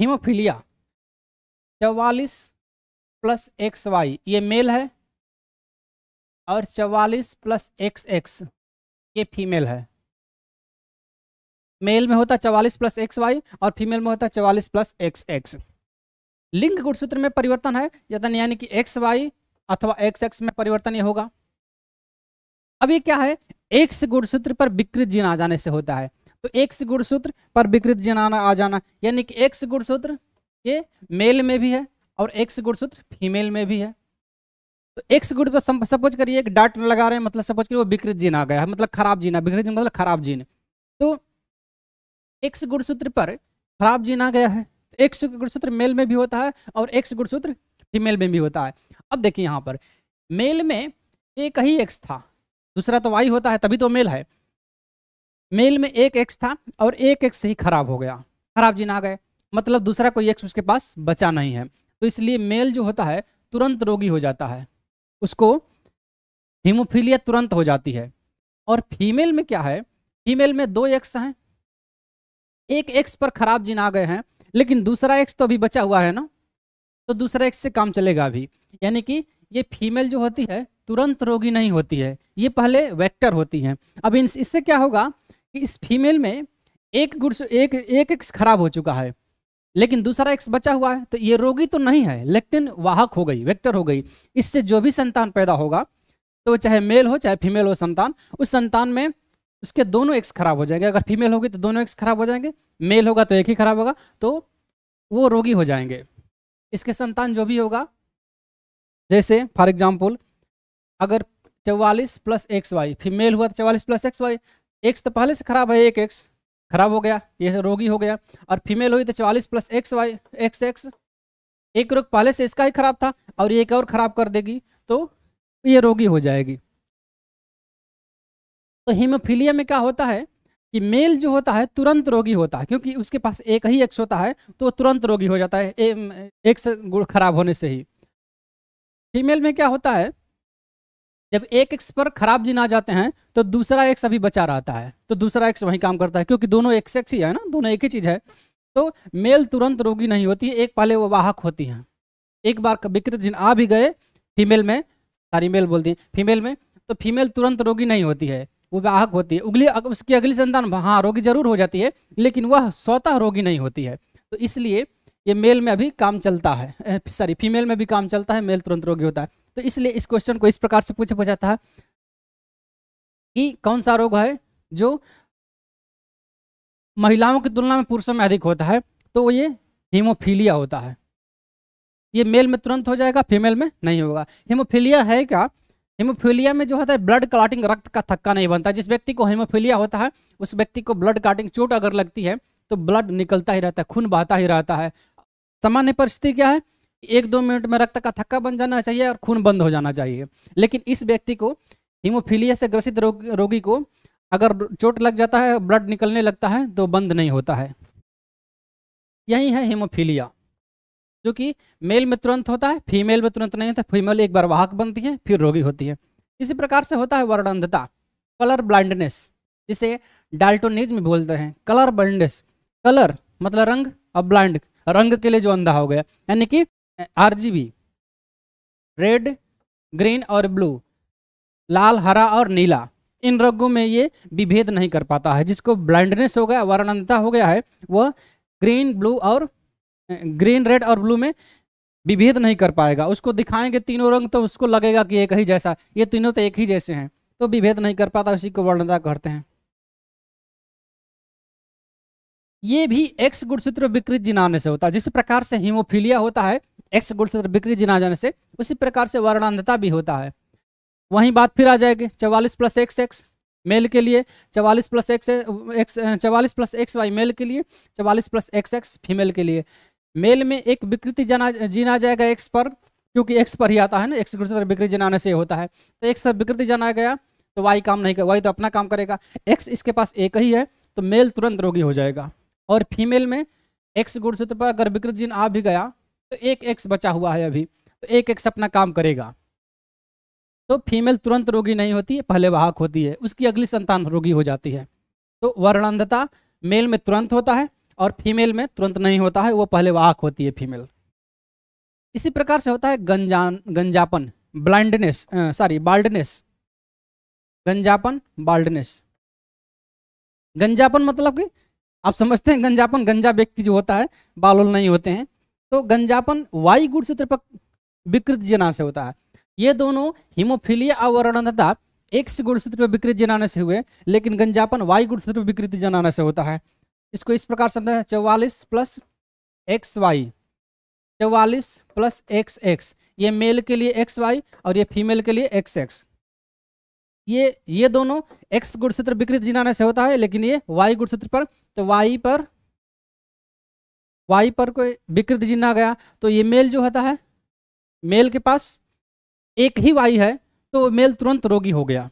हीमोफीलिया 44 + XY, ये मेल है और 44+XX ये फीमेल है। मेल में होता 44+XY और फीमेल में होता 44+XX। लिंग गुणसूत्र में परिवर्तन है यानी कि XY अथवा XX में परिवर्तन ये होगा। अब ये क्या है, X गुणसूत्र पर विकृत जीन आ जाने से होता है। तो X गुणसूत्र पर विकृत जीन आ जाना यानी कि X गुणसूत्र ये मेल में भी है और X गुणसूत्र फीमेल में भी है। तो X गुण तो सपोज करिए एक डाट लगा रहे हैं, मतलब सपोज करिए वो विकृत जीन आ गया है, मतलब खराब जीन है। विकृत जीन मतलब खराब जीन। तो X गुणसूत्र पर खराब जीन आ गया है। तो X गुणसूत्र मेल में भी होता है और X गुणसूत्र फीमेल में भी होता है। अब देखिए यहाँ पर मेल में एक ही X था, दूसरा तो Y होता है तभी तो मेल है। मेल में एक X था और एक X ही खराब हो गया, खराब जीन आ गए, मतलब दूसरा कोई X उसके पास बचा नहीं है। तो इसलिए मेल जो होता है तुरंत रोगी हो जाता है, उसको हीमोफीलिया तुरंत हो जाती है। और फीमेल में क्या है, फीमेल में 2 X हैं, एक X पर खराब जीन आ गए हैं लेकिन दूसरा X तो अभी बचा हुआ है ना, तो दूसरा X से काम चलेगा अभी। यानी कि ये फीमेल जो होती है तुरंत रोगी नहीं होती है, ये पहले वेक्टर होती हैं। अब इससे क्या होगा कि इस फीमेल में एक X खराब हो चुका है लेकिन दूसरा X बचा हुआ है, तो ये रोगी तो नहीं है लेकिन वाहक हो गई, वेक्टर हो गई। इससे जो भी संतान पैदा होगा, तो चाहे मेल हो चाहे फीमेल हो संतान, उस संतान में उसके दोनों X खराब हो जाएंगे। अगर फीमेल होगी तो दोनों X खराब हो जाएंगे, मेल होगा तो एक ही खराब होगा, तो वो रोगी हो जाएंगे। इसके संतान जो भी होगा, जैसे फॉर एग्जाम्पल अगर 44+XY फीमेल हुआ तो 44+XY, X तो पहले से खराब है, एक X खराब हो गया, ये रोगी हो गया। और फीमेल हुई तो 44+XY XX, एक रोग पहले से इसका ही खराब था और एक और खराब कर देगी तो ये रोगी हो जाएगी। तो हीमोफीलिया में क्या होता है कि मेल जो होता है तुरंत रोगी होता है, क्योंकि उसके पास एक ही X होता है तो तुरंत रोगी हो जाता है X गुण खराब होने से ही। फीमेल में क्या होता है, जब एक X पर खराब जीन आ जाते हैं तो दूसरा X अभी बचा रहता है, तो दूसरा X वहीं काम करता है, क्योंकि दोनों XX ही है ना, दोनों एक ही चीज़ है। तो मेल तुरंत रोगी नहीं होती है, एक पहले वो वाहक होती हैं। एक बार विकृत जीन आ भी गए फीमेल में, सारी मेल बोलती है फीमेल में, तो फीमेल तुरंत रोगी नहीं होती है, वो वाहक होती है। उसकी अगली संतान हाँ रोगी जरूर हो जाती है लेकिन वह स्वतः रोगी नहीं होती है। तो इसलिए ये मेल में अभी काम चलता है, सॉरी फीमेल में भी काम चलता है, मेल तुरंत रोगी होता है। तो इसलिए इस क्वेश्चन को इस प्रकार से पूछा जाता है कि कौन सा रोग है जो महिलाओं की तुलना में पुरुषों में अधिक होता है, तो ये हीमोफीलिया होता है। ये मेल में तुरंत हो जाएगा, फीमेल में नहीं होगा। हीमोफीलिया है क्या, हीमोफीलिया में जो होता है ब्लड क्लॉटिंग, रक्त का थक्का नहीं बनता। जिस व्यक्ति को हीमोफीलिया होता है उस व्यक्ति को ब्लड क्लॉटिंग, चोट अगर लगती है तो ब्लड निकलता ही रहता है, खून बहता ही रहता है। सामान्य परिस्थिति क्या है, 1-2 मिनट में रक्त का थक्का बन जाना चाहिए और खून बंद हो जाना चाहिए। लेकिन इस व्यक्ति को हीमोफीलिया से ग्रसित रोगी को अगर चोट लग जाता है, ब्लड निकलने लगता है तो बंद नहीं होता है। यही है हीमोफीलिया, जो कि मेल में तुरंत होता है, फीमेल में तुरंत नहीं होता। फीमेल एक बार वाहक बनती है फिर रोगी होती है। इसी प्रकार से होता है वर्णअंधता, कलर ब्लाइंडनेस, जिसे डाल्टोनिज्म बोलते हैं। कलर ब्लाइंडनेस, कलर मतलब रंग, अब ब्लाइंड रंग के लिए जो अंधा हो गया, यानी कि RGB रेड ग्रीन और ब्लू, लाल हरा और नीला, इन रंगों में ये विभेद नहीं कर पाता है। जिसको ब्लाइंडनेस हो गया, वर्णअंधता हो गया है, वह ग्रीन ब्लू और ग्रीन रेड और ब्लू में विभेद नहीं कर पाएगा। उसको दिखाएंगे तीनों रंग तो उसको लगेगा कि एक ही जैसा, ये तीनों तो एक ही जैसे हैं, तो विभेद नहीं कर पाता, उसी को वर्णता कहते हैं। ये भी X गुणसूत्र विकृत जीन आने से होता है। जिस प्रकार से हीमोफीलिया होता है X गुणसूत्र विकृत जीन आ जाने से, उसी प्रकार से वर्णांधता भी होता है। वहीं बात फिर आ जाएगी 44+XX मेल के लिए, 44+XY मेल के लिए, 44+XX फीमेल के लिए। मेल में एक विकृति जीन आ जाएगा X पर, क्योंकि X पर ही आता है ना, X गुणसूत्र विकृत जीन आने से होता है। तो X पर विकृति जीन आ गया तो Y काम नहीं करेगा, Y तो अपना काम करेगा। X इसके पास एक ही है तो मेल तुरंत रोगी हो जाएगा। और फीमेल में X गुणसूत्र पर अगर विकृत जीन आ भी गया तो एक X बचा हुआ है अभी, तो एक X अपना काम करेगा। तो फीमेल तुरंत रोगी नहीं होती है, पहले वाहक होती है, उसकी अगली संतान रोगी हो जाती है। तो वर्णअंधता मेल में तुरंत होता है और फीमेल में तुरंत नहीं होता है, वो पहले वाहक होती है फीमेल। इसी प्रकार से होता है गंजापन, बाल्डनेस, गंजापन, बाल्डनेस। गंजापन मतलब कि आप समझते हैं गंजापन, गंजा व्यक्ति जो होता है, बाल उल नहीं होते हैं, तो गंजापन वायु गुणसूत्रपक विकृत जना से होता है। ये दोनों हीमोफीलिया और वर्णतता एक्स गुणसूत्र पर विकृत जनाने से हुए, लेकिन गंजापन वायु गुणसूत्र पर विकृत जनाने से होता है। इसको इस प्रकार समझा, 44 + XY, 44 + XX, ये मेल के लिए XY और ये फीमेल के लिए XX। ये दोनों एक्स गुणसूत्र विकृत जिनाने से होता है, लेकिन ये वाई गुणसूत्र पर, तो वाई पर कोई विकृत जिना गया, तो ये मेल जो होता है, मेल के पास एक ही वाई है, तो मेल तुरंत रोगी हो गया।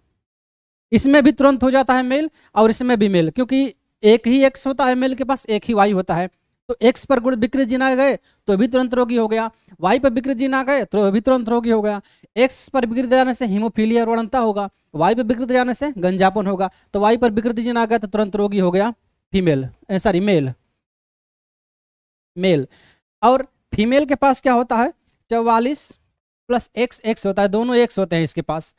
इसमें भी तुरंत हो जाता है मेल, और इसमें भी मेल, क्योंकि एक ही एक्स होता है, मेल के पास एक ही वाई होता है। तो एक्स पर गुण विकृत जीना गए तो भी तुरंत रोगी हो गया, वाई पर विकृत जीना गए तो भी तुरंत रोगी हो गया। एक्स पर विकृत जाने से हीमोफीलिया वर्णता होगा, वाई पर विकृत जाने से गंजापन होगा, तो वाई पर विकृत जीना गया तो तुरंत रोगी हो गया मेल। और फीमेल के पास क्या होता है, 44 + XX होता है, दोनों एक्स होते हैं इसके पास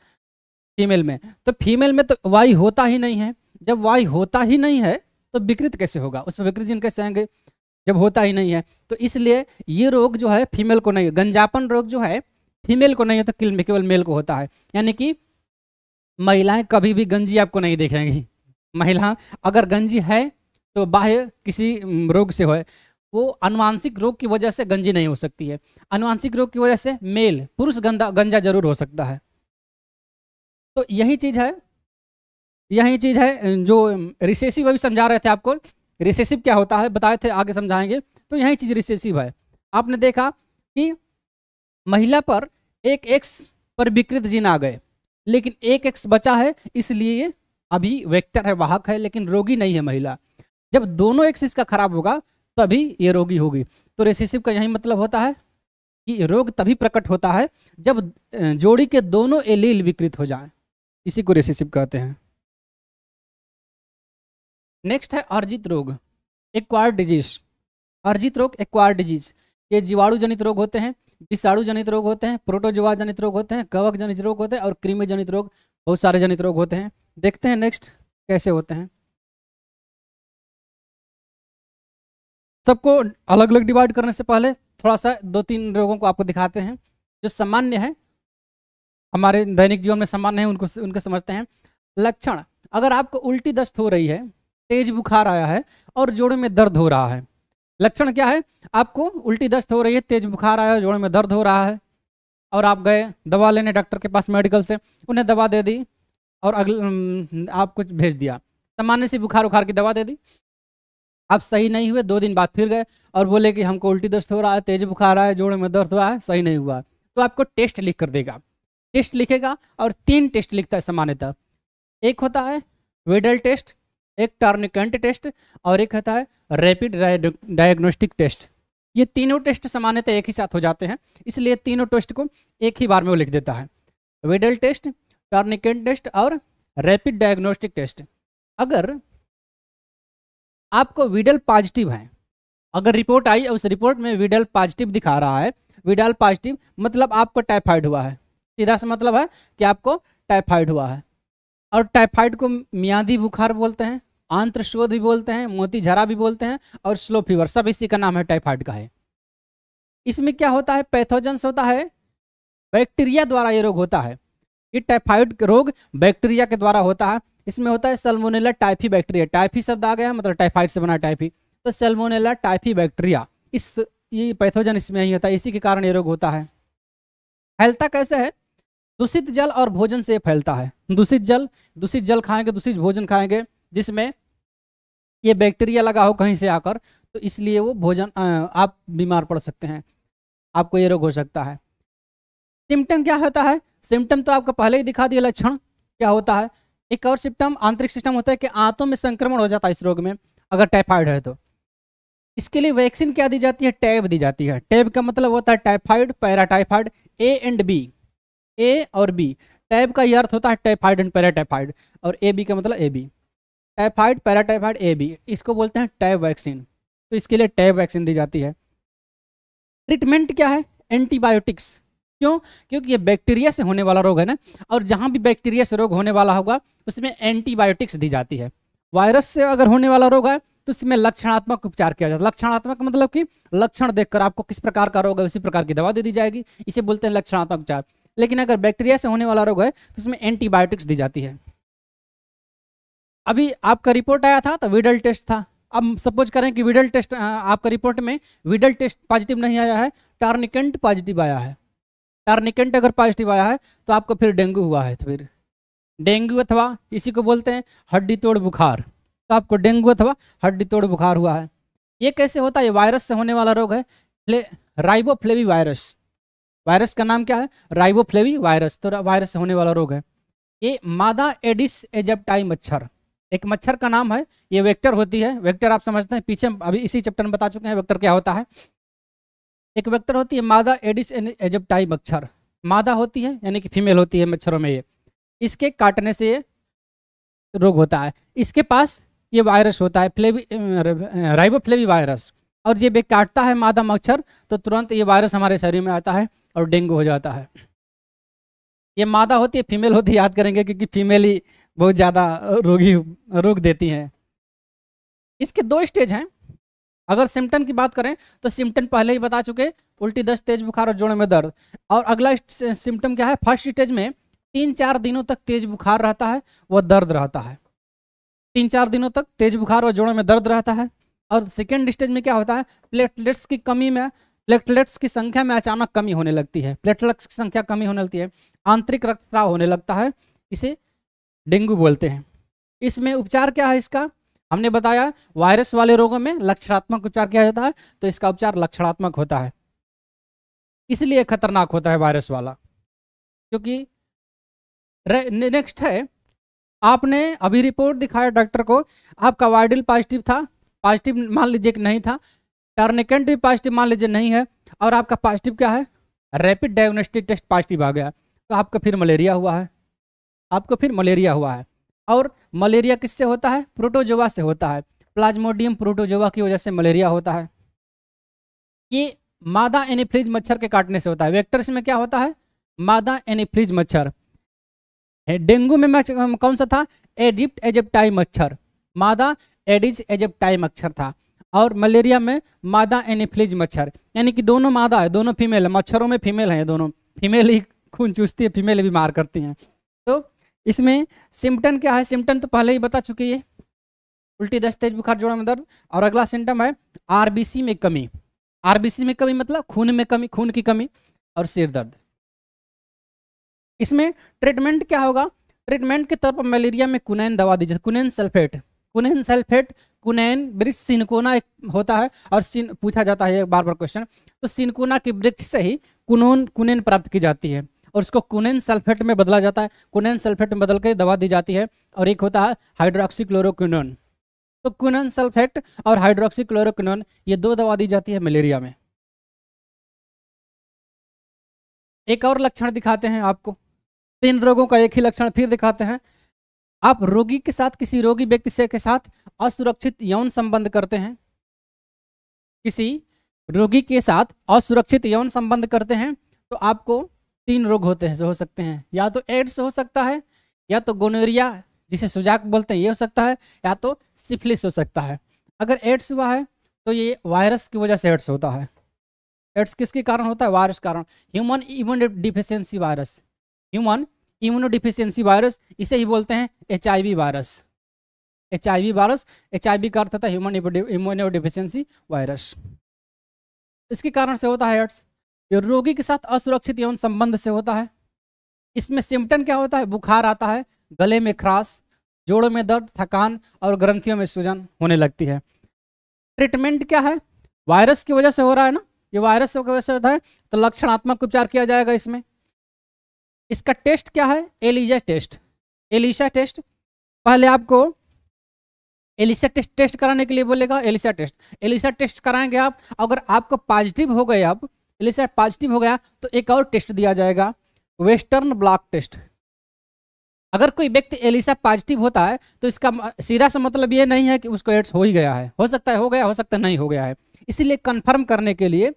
फीमेल में। तो फीमेल में तो वाई होता ही नहीं है, जब वाई होता ही नहीं है तो विकृत कैसे होगा, उसमें विकृत जीन कैसे आएंगे जब होता ही नहीं है। तो इसलिए ये रोग जो है फीमेल को नहीं, गंजापन रोग जो है फीमेल को नहीं होता, केवल मेल को होता है। यानी कि महिलाएं कभी भी गंजी आपको नहीं देखेंगी, महिला अगर गंजी है तो बाह्य किसी रोग से हो, वो अनुवांशिक रोग की वजह से गंजी नहीं हो सकती है। अनुवांशिक रोग की वजह से मेल पुरुष गंजा जरूर हो सकता है। तो यही चीज है जो रिसेसिव अभी समझा रहे थे आपको, रिसेसिव क्या होता है बताए थे, आगे समझाएंगे। तो यही चीज रिसेसिव है। आपने देखा कि महिला पर एक एक्स पर विकृत जीन आ गए, लेकिन एक एक्स बचा है, इसलिए अभी वेक्टर है, वाहक है, लेकिन रोगी नहीं है महिला। जब दोनों एक्स इसका खराब होगा तभी ये रोगी होगी। तो रिसेसिव का यही मतलब होता है कि रोग तभी प्रकट होता है जब जोड़ी के दोनों एलील विकृत हो जाएं, इसी को रिसेसिव कहते हैं। नेक्स्ट है अर्जित रोग, एक्वायर्ड डिजीज। अर्जित रोग, एक्वायर्ड डिजीज, ये जीवाणु जनित रोग होते हैं, विषाणु जनित रोग होते हैं, प्रोटोजोआ जनित रोग होते हैं, कवक जनित रोग होते हैं, और कृमि जनित रोग, बहुत सारे जनित रोग होते हैं। देखते हैं नेक्स्ट कैसे होते हैं। सबको अलग अलग डिवाइड करने से पहले थोड़ा सा 2-3 रोगों को आपको दिखाते हैं जो सामान्य है, हमारे दैनिक जीवन में सामान्य है, उनको समझते हैं। लक्षण, अगर आपको उल्टी दस्त हो रही है, तेज बुखार आया है और जोड़ों में दर्द हो रहा है। लक्षण क्या है, आपको उल्टी दस्त हो रही है, तेज बुखार आया, जोड़ों में दर्द हो रहा है, और आप गए दवा लेने डॉक्टर के पास मेडिकल से, उन्हें दवा दे दी और आपको भेज दिया, सामान्य से बुखार उखार की दवा दे दी, आप सही नहीं हुए, 2 दिन बाद फिर गए और बोले कि हमको उल्टी दस्त हो रहा है, तेज बुखार आया, जोड़ों में दर्द हो रहा है, सही नहीं हुआ, तो आपको टेस्ट लिख कर देगा। टेस्ट लिखेगा और 3 टेस्ट लिखता है सामान्यतः, एक होता है वेडल टेस्ट, एक टर्निकेंट टेस्ट और एक होता है रैपिड डायग्नोस्टिक टेस्ट। ये तीनों टेस्ट सामान्यतः एक ही साथ हो जाते हैं, इसलिए तीनों टेस्ट को एक ही बार में वो लिख देता है, वेडल टेस्ट, टर्निकेंट टेस्ट और रैपिड डायग्नोस्टिक टेस्ट। अगर आपको विडल पॉजिटिव है, अगर रिपोर्ट आई और उस रिपोर्ट में विडल पॉजिटिव दिखा रहा है, विडल पॉजिटिव मतलब आपको टाइफाइड हुआ है, सीधा सा मतलब है कि आपको टाइफाइड हुआ है। और टाइफाइड को मियादी बुखार बोलते हैं, आंत्रशोध भी बोलते हैं, मोती झरा भी बोलते हैं, और स्लो फीवर, सब इसी का नाम है, टाइफाइड का है। इसमें क्या होता है, पैथोजेंस होता है, बैक्टीरिया द्वारा ये रोग होता है। ये टाइफाइड रोग बैक्टीरिया के द्वारा होता है। इसमें होता है साल्मोनेला टाइफी बैक्टीरिया, टाइफी शब्द आ गया मतलब टाइफाइड से बना टाइफी, तो साल्मोनेला टाइफी बैक्टीरिया, ये पैथोजन इसमें ही होता है, इसी के कारण ये रोग होता है। फैलता कैसे है, दूषित जल और भोजन से फैलता है। दूषित जल खाएंगे, दूषित भोजन खाएंगे, जिसमें ये बैक्टीरिया लगा हो कहीं से आकर, तो इसलिए वो भोजन आप बीमार पड़ सकते हैं, आपको ये रोग हो सकता है। सिम्टम क्या होता है, सिम्टम तो आपको पहले ही दिखा दिया, लक्षण क्या होता है। एक और सिम्टम आंतरिक सिस्टम होता है कि आंतों में संक्रमण हो जाता है इस रोग में, अगर टाइफाइड है तो। इसके लिए वैक्सीन क्या दी जाती है, टैब दी जाती है। टैब का मतलब होता है टाइफाइड, पैराटाइफाइड, A और B। टैब का यह अर्थ होता है टाइफाइड एंड पैराटाइफाइड, और AB का मतलब AB, टाइफाइड पैराटाइफाइड AB, इसको बोलते हैं टैब वैक्सीन। तो इसके लिए टैब वैक्सीन दी जाती है। ट्रीटमेंट क्या है, एंटीबायोटिक्स, क्यों? क्योंकि ये बैक्टीरिया से होने वाला रोग है ना, और जहाँ भी बैक्टीरिया से रोग होने वाला होगा उसमें एंटीबायोटिक्स दी जाती है। वायरस से अगर होने वाला रोग है तो इसमें लक्षणात्मक उपचार किया जाता है। लक्षणात्मक मतलब कि लक्षण देखकर आपको किस प्रकार का रोग है उसी प्रकार की दवा दे दी जाएगी, इसे बोलते हैं लक्षणात्मक उपचार। लेकिन अगर बैक्टीरिया से होने वाला रोग है तो इसमें एंटीबायोटिक्स दी जाती है। अभी आपका रिपोर्ट आया था तो वीडल टेस्ट था। अब सपोज करें कि वीडल टेस्ट आपका रिपोर्ट में वीडल टेस्ट पॉजिटिव नहीं आया है, टर्निकेंट पॉजिटिव आया है। टर्निकेंट अगर पॉजिटिव आया है तो आपको फिर डेंगू हुआ है। फिर डेंगू अथवा इसी को बोलते हैं हड्डी तोड़ बुखार। तो आपको डेंगू अथवा हड्डी तोड़ बुखार हुआ है। ये कैसे होता है? ये वायरस से होने वाला रोग है, राइबोफ्लेवी वायरस। वायरस का नाम क्या है? राइबोफ्लेवी वायरस। तो वायरस से होने वाला रोग है। ये मादा एडिस एजिप्टाई मच्छर, एक मच्छर का नाम है। ये वेक्टर होती है। वेक्टर आप समझते हैं, पीछे अभी इसी चैप्टर में बता चुके हैं वेक्टर क्या होता है। एक वेक्टर होती है मादा एडिस एजिप्टाई मच्छर। मादा होती है यानी कि फीमेल होती है मच्छरों में। ये इसके काटने से ये रोग होता है। इसके पास ये वायरस होता है राइबोफ्लेवी वायरस, और ये काटता है मादा मच्छर तो तुरंत ये वायरस हमारे शरीर में आता है और डेंगू हो जाता है। ये मादा होती है, फीमेल होती है, याद करेंगे क्योंकि फीमेल ही बहुत ज़्यादा रोग देती हैं। इसके दो स्टेज हैं। अगर सिम्टम की बात करें तो सिम्टम पहले ही बता चुके, उल्टी, दस्त, तेज बुखार और जोड़ों में दर्द। और अगला सिम्टम क्या है? फर्स्ट स्टेज में 3-4 दिनों तक तेज बुखार रहता है, वह दर्द रहता है। 3-4 दिनों तक तेज बुखार और जोड़ों में दर्द रहता है। और सेकेंड स्टेज में क्या होता है? प्लेटलेट्स की कमी में, प्लेटलेट्स की संख्या में अचानक कमी होने लगती है। प्लेटलेट्स की संख्या कमी होने लगती है, आंतरिक रक्तस्राव होने लगता है, इसे डेंगू बोलते हैं। इसमें उपचार क्या है इसका? हमने बताया वायरस वाले रोगों में लक्षणात्मक उपचार किया जाता है, तो इसका उपचार लक्षणात्मक होता है। इसलिए खतरनाक होता है वायरस वाला। क्योंकि नेक्स्ट है, आपने अभी रिपोर्ट दिखाया डॉक्टर को, आपका वायरल पॉजिटिव था, पॉजिटिव मान लीजिए कि नहीं था, टर्निकेंट भी पॉजिटिव मान लीजिए नहीं है, और आपका पॉजिटिव क्या है? रैपिड डायग्नोस्टिक टेस्ट पॉजिटिव आ गया, तो आपका फिर मलेरिया हुआ है। आपको फिर मलेरिया हुआ है। और मलेरिया किससे होता है? प्रोटोजोआ से होता है। प्लाज्मोडियम प्रोटोजोआ की वजह से मलेरिया होता है। ये मादा एनिफ्लेज मच्छर के काटने से होता है। वेक्टर्स में क्या होता है? मादा एनिफ्लेज मच्छर। डेंगू में कौन सा था? एडिस एजिप्टाई मच्छर। मादा एडिस एजिप्टाई मच्छर था। और मलेरिया में मादा एनिफ्लेज मच्छर, यानी कि दोनों मादा है, दोनों फीमेल है। मच्छरों में फीमेल है, दोनों फीमेल ही खून चूसती है, फीमेल भी मार करती हैं। तो इसमें सिम्टम क्या है? सिम्टम तो पहले ही बता चुकी है, उल्टी, दस्त, तेज बुखार, जोड़ों में दर्द। और अगला सिम्टम है आरबीसी में कमी। आरबीसी में कमी मतलब खून में कमी, खून की कमी, और सिर दर्द। इसमें ट्रीटमेंट क्या होगा? ट्रीटमेंट के तौर पर मलेरिया में कुनैन दवा दी जाती है, कुनैन सल्फेट। कुनैन सल्फेट, कुनैन वृक्ष सिनकोना एक होता है, और पूछा जाता है बार बार क्वेश्चन, तो सिनकोना के वृक्ष से ही कुनैन प्राप्त की जाती है, और इसको कुनैन सल्फेट में बदला जाता है। कुनैन सल्फेट में बदल के दवा दी जाती है। और एक होता है हाइड्रोक्सीक्लोरोक्विनोन। तो कुनैन सल्फेट और हाइड्रोक्सीक्लोरोक्विनोन, ये दो दवा दी जाती है मलेरिया में। एक और लक्षण दिखाते हैं आपको, 3 रोगों का एक ही लक्षण फिर दिखाते हैं। आप रोगी के साथ, किसी रोगी व्यक्ति से के साथ असुरक्षित यौन संबंध करते हैं, किसी रोगी के साथ असुरक्षित यौन संबंध करते हैं तो आपको 3 रोग होते हैं जो हो सकते हैं। या तो एड्स हो सकता है, या तो गोनोरिया जिसे सुजाक बोलते हैं ये हो सकता है, या तो सिफिलिस हो सकता है। अगर एड्स हुआ है तो ये वायरस की वजह से एड्स होता है। एड्स किसके कारण होता है? वायरस कारण। Human immunodeficiency virus, human immunodeficiency virus, इसे ही बोलते हैं एचआईवी virus. एचआईवी virus, एचआईवी का अर्थ होता है ह्यूमन इम्यूनोडिफिशियंसी वायरस। इसके कारण से होता है एड्स। ये रोगी के साथ असुरक्षित यौन संबंध से होता है। इसमें सिम्टम क्या होता है? बुखार आता है, गले में खराश, जोड़ों में दर्द, थकान और ग्रंथियों में सूजन होने लगती है। ट्रीटमेंट क्या है? वायरस की वजह से हो रहा है ना, ये वायरस की वजह से होता है, तो लक्षणात्मक उपचार किया जाएगा इसमें। इसका टेस्ट क्या है? Elijah test. एलिजा टेस्ट पहले आपको एलिजा टेस्ट कराने के लिए बोलेगा। एलिजा टेस्ट, एलिजा टेस्ट कराएंगे आप। अगर आपको पॉजिटिव हो गए, आप एलिजा पॉजिटिव हो गया तो एक और टेस्ट दिया जाएगा, वेस्टर्न ब्लॉक टेस्ट। अगर कोई व्यक्ति एलिजा पॉजिटिव होता है तो इसका सीधा सा मतलब ये नहीं है कि उसको एड्स हो ही गया है। हो सकता है हो गया, हो सकता है नहीं हो गया है। इसीलिए कंफर्म करने के लिए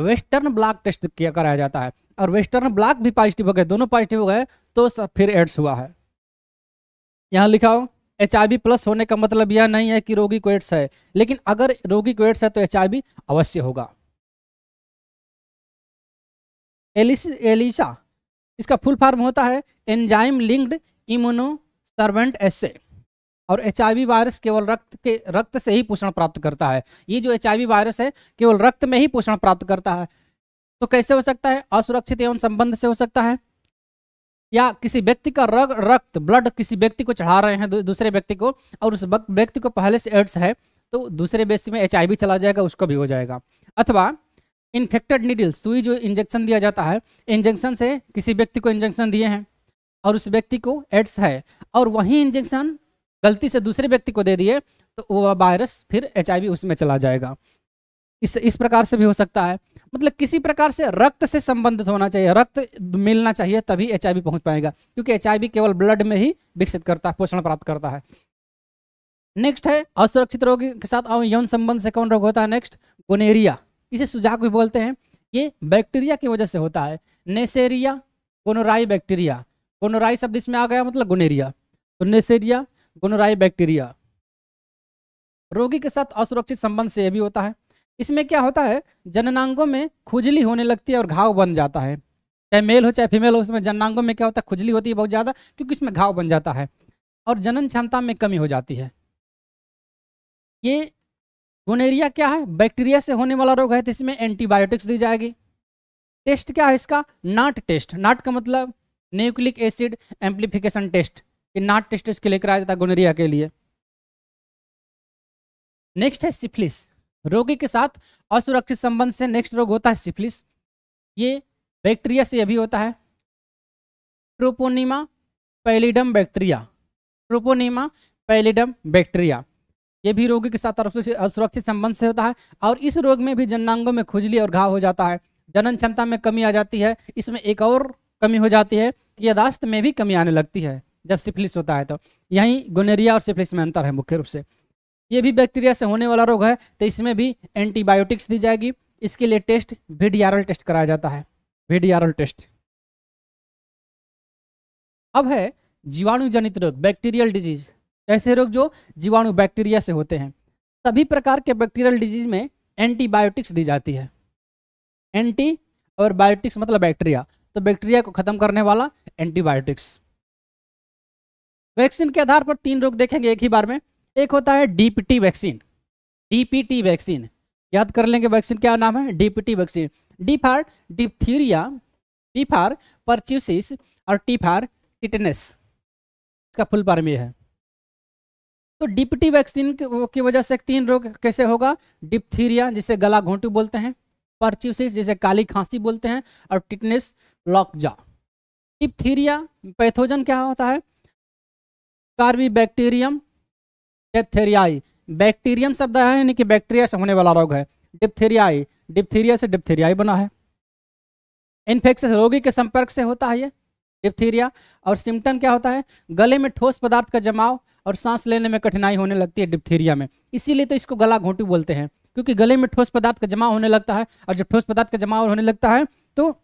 वेस्टर्न ब्लॉक टेस्ट किया कराया जाता है। और वेस्टर्न ब्लॉक भी पॉजिटिव हो गए, दोनों पॉजिटिव हो गए तो फिर एड्स हुआ है। यहाँ लिखा हो एचआईवी प्लस होने का मतलब यह नहीं है कि रोगी को एड्स है, लेकिन अगर रोगी को एड्स है तो एचआईवी अवश्य होगा। एलिजा, इसका फुल फॉर्म होता है enzyme linked immunosorbent assay, और एचआईवी वायरस केवल रक्त से ही पोषण प्राप्त करता है। ये जो एचआईवी वायरस है केवल रक्त में ही पोषण प्राप्त करता है। तो कैसे हो सकता है? असुरक्षित यौन संबंध से हो सकता है, या किसी व्यक्ति का रक्त ब्लड किसी व्यक्ति को चढ़ा रहे हैं दूसरे व्यक्ति को, और उस व्यक्ति को पहले से एड्स है तो दूसरे व्यक्ति में एचआईवी चला जाएगा, उसको भी हो जाएगा। अथवा इन्फेक्टेड नीडल, सुई जो इंजेक्शन दिया जाता है, इंजेक्शन से किसी व्यक्ति को इंजेक्शन दिए हैं और उस व्यक्ति को एड्स है और वही इंजेक्शन गलती से दूसरे व्यक्ति को दे दिए तो वह वायरस फिर एचआईवी उसमें चला जाएगा। इस प्रकार से भी हो सकता है। मतलब किसी प्रकार से रक्त से संबंधित होना चाहिए, रक्त मिलना चाहिए तभी एचआईवी पहुंच पाएगा, क्योंकि एचआईवी केवल ब्लड में ही विकसित करता है, पोषण प्राप्त करता है। नेक्स्ट है असुरक्षित रोग के साथ यौन संबंध से कौन रोग होता है? नेक्स्ट गोनेरिया, इसे सुजाक भी बोलते हैं। ये बैक्टीरिया की वजह से होता है। नेसेरिया गोनोराई बैक्टीरिया, गोनोराई शब्द इसमें आ गया मतलब गोनेरिया, तो नेसेरिया गोनोराई बैक्टीरिया रोगी के साथ असुरक्षित संबंध से यह भी होता है। इसमें क्या होता है, जननांगों में खुजली होने लगती है और घाव बन जाता है, चाहे मेल हो चाहे फीमेल हो, उसमें जननांगों में क्या होता है खुजली होती है बहुत ज़्यादा, क्योंकि इसमें घाव बन जाता है और जनन क्षमता में कमी हो जाती है। ये गोनेरिया क्या है? बैक्टीरिया से होने वाला रोग है, तो इसमें एंटीबायोटिक्स दी जाएगी। टेस्ट क्या है इसका? नाट टेस्ट, नाट का मतलब न्यूक्लिक एसिड एम्प्लीफिकेशन टेस्ट, ये नाट टेस्ट इसके लिए कराया जाता है गोनेरिया के लिए। नेक्स्ट है सिफिलिस, रोगी के साथ असुरक्षित संबंध से नेक्स्ट रोग होता है सिफिलिस। ये बैक्टीरिया से भी होता है, treponema pallidum bacteria, treponema pallidum bacteria, ये भी रोगी के साथ असुरक्षित संबंध से होता है और इस रोग में भी जननांगों में खुजली और घाव हो जाता है, जनन क्षमता में कमी आ जाती है। इसमें एक और कमी हो जाती है कि याददाश्त में भी कमी आने लगती है जब सिफिलिस होता है। तो यहीं गोनेरिया और सिफिलिस में अंतर है मुख्य रूप से। ये भी बैक्टीरिया से होने वाला रोग है तो इसमें भी एंटीबायोटिक्स दी जाएगी। इसके लिए टेस्ट वीडीआरएल टेस्ट कराया जाता है, वीडीआरएल टेस्ट। अब है जीवाणु जनित रोग, बैक्टीरियल डिजीज, ऐसे रोग जो जीवाणु बैक्टीरिया से होते हैं। सभी प्रकार के बैक्टीरियल डिजीज में एंटीबायोटिक्स दी जाती है, एंटी और बायोटिक्स मतलब बैक्टीरिया, तो बैक्टीरिया को खत्म करने वाला एंटीबायोटिक्स। वैक्सीन के आधार पर तीन रोग देखेंगे एक ही बार में। एक होता है डीपीटी वैक्सीन, डीपीटी वैक्सीन याद कर लेंगे, वैक्सीन क्या नाम है, DPT vaccine. D for diphtheria, T for pertussis और टी फॉर टिटनेस, इसका फुल फॉर्म ये है। तो डीपीटी वैक्सीन की वजह से तीन रोग कैसे होगा? डिप्थीरिया जिसे गला घोंटू बोलते हैं, पर्टुसिस जिसे काली खांसी बोलते हैं और टिटनेस लॉकजा। डिप्थीरिया पैथोजन क्या होता है? कार्बीबैक्टीरियम डिप्थीरियाई, बैक्टीरियम शब्द है यानी कि बैक्टीरिया से होने वाला रोग है। डिप्थीरियाई, डिप्थीरिया से डिप्थीरियाई बना है। इन्फेक्शन रोगी के संपर्क से होता है ये डिप्थीरिया, और सिम्टम क्या होता है? गले में ठोस पदार्थ का जमाव और सांस लेने में कठिनाई होने लगती है डिप्थीरिया में, इसीलिए तो इसको गला घोंटू बोलते हैं, क्योंकि गले में ठोस पदार्थ का जमाव होने लगता है और जब ठोस पदार्थ का जमाव होने लगता है तो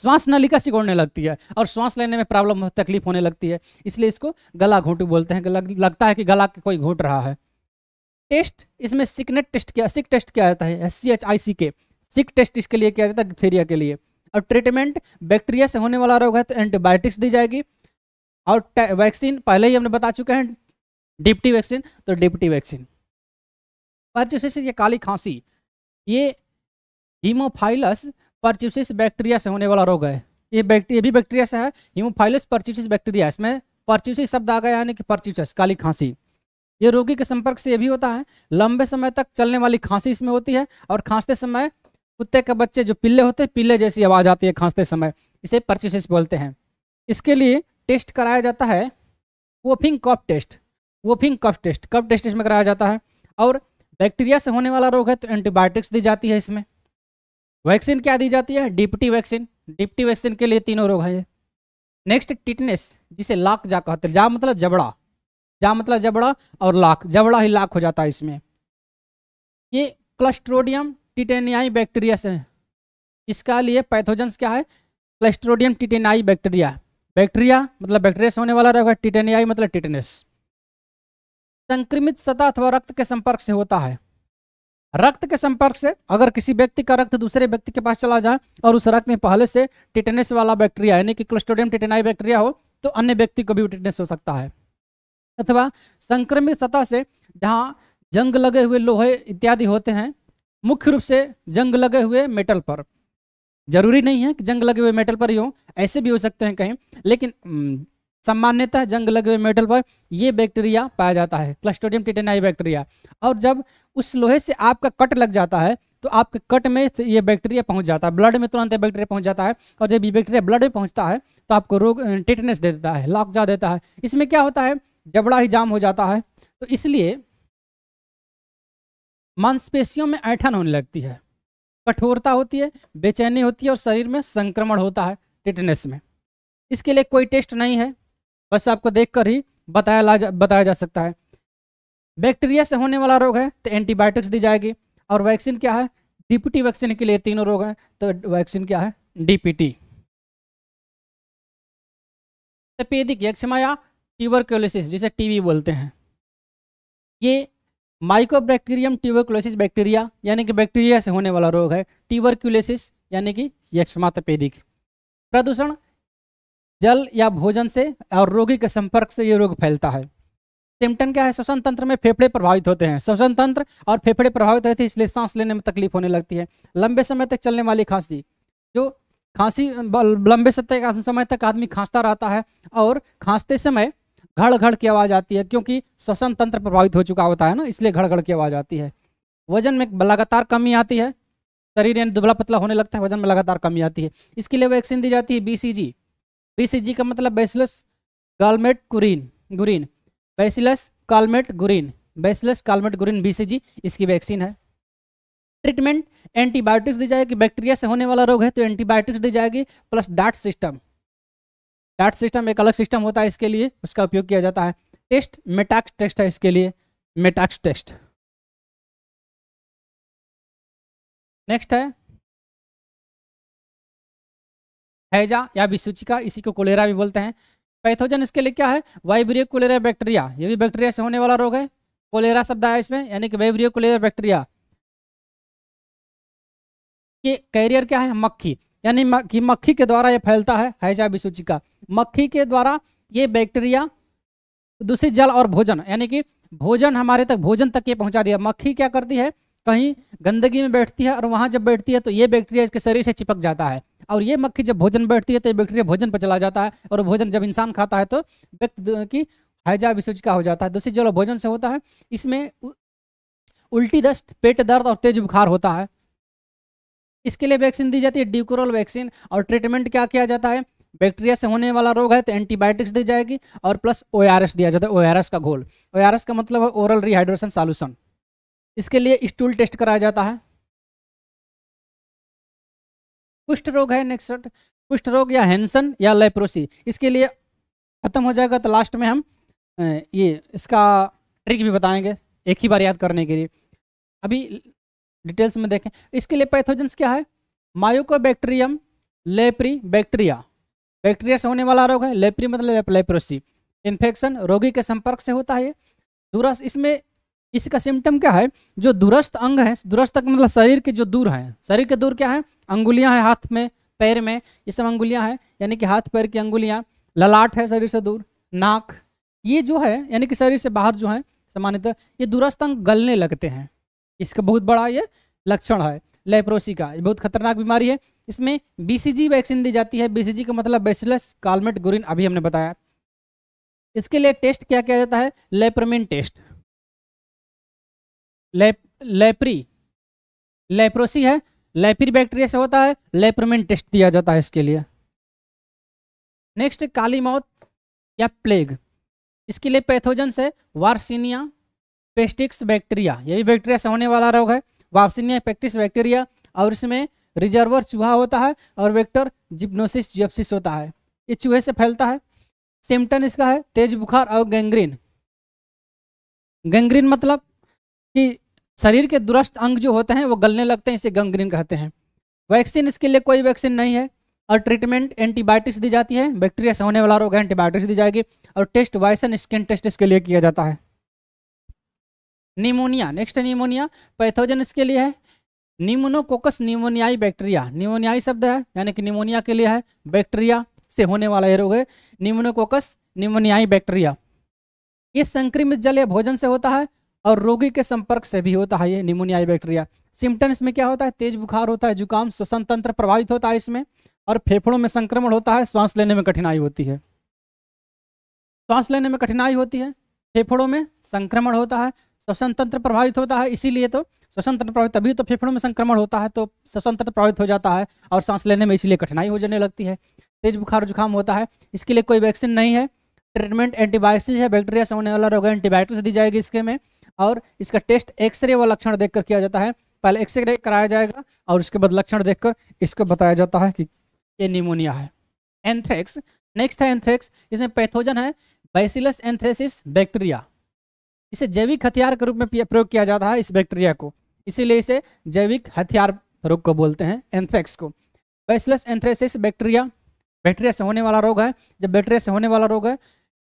श्वास नलिका सिकुड़ने लगती है और श्वास लेने में प्रॉब्लम तकलीफ होने लगती है, इसलिए इसको गला घोंटू बोलते हैं, लगता है कि गला के कोई घोंट रहा है। टेस्ट इसमें सिकनेट टेस्ट क्या, सिक टेस्ट क्या आता है? SCHICK, सिक टेस्ट इसके लिए किया जाता है डिप्थीरिया के लिए। और ट्रीटमेंट बैक्टीरिया से होने वाला रोग है तो एंटीबायोटिक्स दी जाएगी, और वैक्सीन पहले ही हमने बता चुके हैं डिप्टी वैक्सीन, तो डिप्टी वैक्सीन। पर्टुसिस ये काली खांसी, ये हीमोफाइलस पर्टुसिस बैक्टीरिया से होने वाला रोग है, ये बैक्टीरिया भी बैक्टीरिया से है, हीमोफाइलस पर्टुसिस बैक्टीरिया, इसमें पर्टुसिस शब्द आ गया यानी कि पर्टुसिस काली खांसी। ये रोगी के संपर्क से ये भी होता है, लंबे समय तक चलने वाली खांसी इसमें होती है और खांसते समय कुत्ते के बच्चे जो पिल्ले होते हैं पिल्ले जैसी आवाज़ आती है खांसते समय, इसे पर्टुसिस बोलते हैं। इसके लिए टेस्ट कराया जाता है whooping cough test, whooping cough test, cough test इसमें कराया जाता है। और बैक्टीरिया से होने वाला रोग है तो एंटीबायोटिक्स दी जाती है इसमें। वैक्सीन क्या दी जाती है? डीपीटी वैक्सीन, डीपीटी वैक्सीन के लिए तीनों रोग हैं। नेक्स्ट टिटनेस जिसे लाख जा कहते हैं, जा मतलब जबड़ा, जा मतलब जबड़ा और लाख, जबड़ा ही लाख हो जाता है इसमें। ये क्लस्ट्रोडियम टिटेनियाई बैक्टीरिया से इसका लिए पैथोजेंस क्या है? क्लस्ट्रोडियम टिटेनाई बैक्टीरिया। बैक्टीरिया मतलब बैक्टीरियस होने वाला रहेगा, टिटेनाई मतलब टिटेनस। संक्रमित सतह अथवा रक्त के संपर्क से होता है। रक्त के संपर्क से अगर किसी व्यक्ति का रक्त दूसरे व्यक्ति के पास चला जाए और उस रक्त में पहले से टिटेनस वाला बैक्टीरिया यानी कि क्लस्ट्रोडियम टिटेनाई बैक्टीरिया हो तो अन्य व्यक्ति को भी टिटेनस हो सकता है। अथवा संक्रमित सतह से जहाँ जंग लगे हुए लोहे इत्यादि होते हैं, मुख्य रूप से जंग लगे हुए मेटल पर, जरूरी नहीं है कि जंग लगे हुए मेटल पर ही हो, ऐसे भी हो सकते हैं कहीं, लेकिन सामान्यतः जंग लगे हुए मेटल पर ये बैक्टीरिया पाया जाता है, क्लस्ट्रोडियम टिटेनाई बैक्टीरिया। और जब उस लोहे से आपका कट लग जाता है तो आपके कट में ये बैक्टीरिया पहुंच जाता है, ब्लड में तुरंत बैक्टीरिया पहुंच जाता है। और जब ये बैक्टीरिया ब्लड में पहुंचता है तो आपको रोग टिटेनस दे देता है, लॉक जा देता है। इसमें क्या होता है, जबड़ा ही जाम हो जाता है, तो इसलिए मांसपेशियों में ऐंठन होने लगती है, कठोरता होती है, बेचैनी होती है और शरीर में संक्रमण होता है टिटेनस में। इसके लिए कोई टेस्ट नहीं है, बस आपको देखकर ही बताया जा सकता है। बैक्टीरिया से होने वाला रोग है तो एंटीबायोटिक्स दी जाएगी। और वैक्सीन क्या है? डीपीटी वैक्सीन के लिए तीनों रोग हैं तो वैक्सीन क्या है? डीपीटी। तपेदिक यक्षमा या ट्यूबरक्लोसिस जिसे टीबी बोलते हैं, ये माइकोबैक्टीरियम ट्यूबरक्लोसिस बैक्टीरिया यानी कि बैक्टीरिया से होने वाला रोग है, ट्यूबरक्लोसिस यानी कि यक्षमा तपेदिक। प्रदूषण, जल या भोजन से और रोगी के संपर्क से ये रोग फैलता है। सिम्टम क्या है? श्वसन तंत्र में फेफड़े प्रभावित होते हैं, श्वसन तंत्र और फेफड़े प्रभावित होते हैं इसलिए सांस लेने में तकलीफ होने लगती है। लंबे समय तक चलने वाली खांसी, जो खांसी लंबे समय तक आदमी खांसता रहता है और खांसते समय घड़ घड़ की आवाज़ आती है क्योंकि श्वसन तंत्र प्रभावित हो चुका होता है ना, इसलिए घड़ घड़ की आवाज़ आती है। वजन में लगातार कमी आती है, शरीर यानी दुबला पतला होने लगता है, वजन में लगातार कमी आती है। इसके लिए वैक्सीन दी जाती है बीसीजी। बीसीजी का मतलब bacillus Calmette Guerin, bacillus Calmette Guerin, bacillus Calmette Guerin BCG इसकी वैक्सीन है। ट्रीटमेंट, एंटीबायोटिक्स दी जाएगी, बैक्टीरिया से होने वाला रोग है तो एंटीबायोटिक्स दी जाएगी प्लस डार्ट सिस्टम एक अलग सिस्टम होता है, इसके लिए उसका उपयोग किया जाता है। टेस्ट, मेटाक्स टेस्ट है इसके लिए, मेटाक्स टेस्ट। नेक्स्ट है हैजा या विसूचिका, इसी को कोलेरा भी बोलते हैं। पैथोजन इसके लिए क्या है? वाइब्रियो कोलेरा बैक्टीरिया, ये भी बैक्टीरिया से होने वाला रोग है, कोलेरा शब्द आया इसमें यानी कि वाइब्रियो कोलेरा बैक्टीरिया। ये कैरियर क्या है? मक्खी, यानी कि मक्खी के द्वारा ये फैलता है, हैजा विसूचिका। मक्खी के द्वारा ये बैक्टीरिया दूषित जल और भोजन यानी कि भोजन हमारे तक, भोजन तक ये पहुंचा दिया। मक्खी क्या करती है? कहीं गंदगी में बैठती है और वहाँ जब बैठती है तो ये बैक्टीरिया इसके शरीर से चिपक जाता है और ये मक्खी जब भोजन बैठती है तो ये बैक्टीरिया भोजन पर चला जाता है और भोजन जब इंसान खाता है तो व्यक्ति की हैजा विसूचिका हो जाता है। दूषित जल और भोजन से होता है। इसमें उल्टी, दस्त, पेट दर्द और तेज बुखार होता है। इसके लिए वैक्सीन दी जाती है ड्यूकोरल वैक्सीन। और ट्रीटमेंट क्या किया जाता है? बैक्टीरिया से होने वाला रोग है तो एंटीबायोटिक्स दी जाएगी और प्लस ओआरएस दिया जाता है, ओआरएस का घोल। ओआरएस का मतलब है ओरल रिहाइड्रेशन सॉल्यूशन। इसके लिए स्टूल टेस्ट कराया जाता है। कुष्ठ रोग है नेक्स्ट, कुष्ठ रोग या हैंसन या लेप्रोसी। इसके लिए खत्म हो जाएगा तो लास्ट में हम ये इसका ट्रिक भी बताएंगे एक ही बार याद करने के लिए, अभी डिटेल्स में देखें। इसके लिए पैथोजेंस क्या है? मायोकोबैक्टीरियम लेप्री बैक्टीरिया, बैक्टीरिया से होने वाला रोग है। लेप्री मतलब लेप्रोसी। इन्फेक्शन, रोगी के संपर्क से होता है। दूरस्थ, इसमें इसका सिम्टम क्या है? जो दूरस्थ अंग है, दूरस्थ मतलब शरीर के जो दूर है, शरीर के दूर क्या है? अंगुलियां हैं, हाथ में, पैर में, ये सब अंगुलियां हैं यानी कि हाथ पैर की अंगुलियां। ललाट है शरीर से दूर, नाक, ये जो है यानी कि शरीर से बाहर जो है सामान्यतः ये दूरस्थ अंग गलने लगते हैं। इसका बहुत बड़ा ये लक्षण है लेप्रोसी का, ये बहुत खतरनाक बीमारी है। इसमें बीसीजी वैक्सीन दी जाती है। बीसीजी का मतलब बैसिलस कालमेट गुरीन, अभी हमने बताया। इसके लिए टेस्ट क्या किया जाता है? Lepromin test. लेप्री लेप्रोसी है, लेप्री बैक्टीरिया से होता है, लेप्रोमिन टेस्ट दिया जाता है इसके लिए। नेक्स्ट, काली मौत या प्लेग। इसके लिए पैथोजेंस है वार्सिनिया पेस्टिक्स बैक्टीरिया, ये भी बैक्टीरिया से होने वाला रोग है, वार्सिनिया पेस्टिक्स बैक्टीरिया। और इसमें रिजर्वर चूहा होता है और वेक्टर जिप्नोसिस जिप्सिस होता है, ये चूहे से फैलता है। सिम्टम इसका है तेज बुखार और गैंग्रीन। गैंग्रीन मतलब कि शरीर के दूरस्थ अंग जो होते हैं वो गलने लगते हैं, इसे गैंग्रीन कहते हैं। वैक्सीन इसके लिए कोई वैक्सीन नहीं है और ट्रीटमेंट एंटीबायोटिक्स दी जाती है, बैक्टीरिया से होने वाला रोग एंटीबायोटिक्स दी जाएगी और टेस्ट वाइसन स्किन टेस्ट इसके लिए किया जाता है। निमोनिया, नेक्स्ट निमोनिया पैथोजन इसके लिए है निमोनोकोकस निमोनियाई बैक्टीरिया, निमोनियाई शब्द है यानी कि निमोनिया के लिए है, बैक्टीरिया से होने वाला ये रोग है निमोनोकोकस निमोनियाई बैक्टीरिया। ये संक्रमित जल या भोजन से होता है और रोगी के संपर्क से भी होता है ये निमोनियाई बैक्टीरिया। सिम्टम्स में क्या होता है, तेज बुखार होता है, जुकाम, श्वसन तंत्र प्रभावित होता है इसमें और फेफड़ों में संक्रमण होता है, श्वास लेने में कठिनाई होती है, श्वास लेने में कठिनाई होती है, फेफड़ों में संक्रमण होता है, श्वसन तंत्र प्रभावित होता है, इसीलिए तो श्वसन तंत्र प्रभावित, तभी तो फेफड़ों में संक्रमण होता है तो श्वसन तंत्र प्रभावित हो जाता है और सांस लेने में इसीलिए कठिनाई हो जाने लगती है। तेज बुखार जुकाम होता है, इसके लिए कोई वैक्सीन नहीं है, ट्रीटमेंट एंटीबायोटिक्स है, बैक्टीरिया से होने वाला रोग एंटीबायोटिक्स दी जाएगी इसके में और इसका टेस्ट एक्सरे व लक्षण देखकर किया जाता है, पहले एक्सरे कराया जाएगा और उसके बाद लक्षण देखकर इसको बताया जाता है कि ये निमोनिया है। एंथ्रेक्स, नेक्स्ट है एंथ्रेक्स, इसमें पैथोजन है बैसिलस एंथ्रेसिस बैक्टीरिया, इसे जैविक हथियार के रूप में प्रयोग किया जाता है इस बैक्टीरिया को, इसीलिए इसे जैविक हथियार रोग को बोलते हैं एंथ्रेक्स को। बैसिलस एंथ्रेसिस बैक्टीरिया बैक्टीरिया से होने वाला रोग है, जब बैक्टीरिया से होने वाला रोग है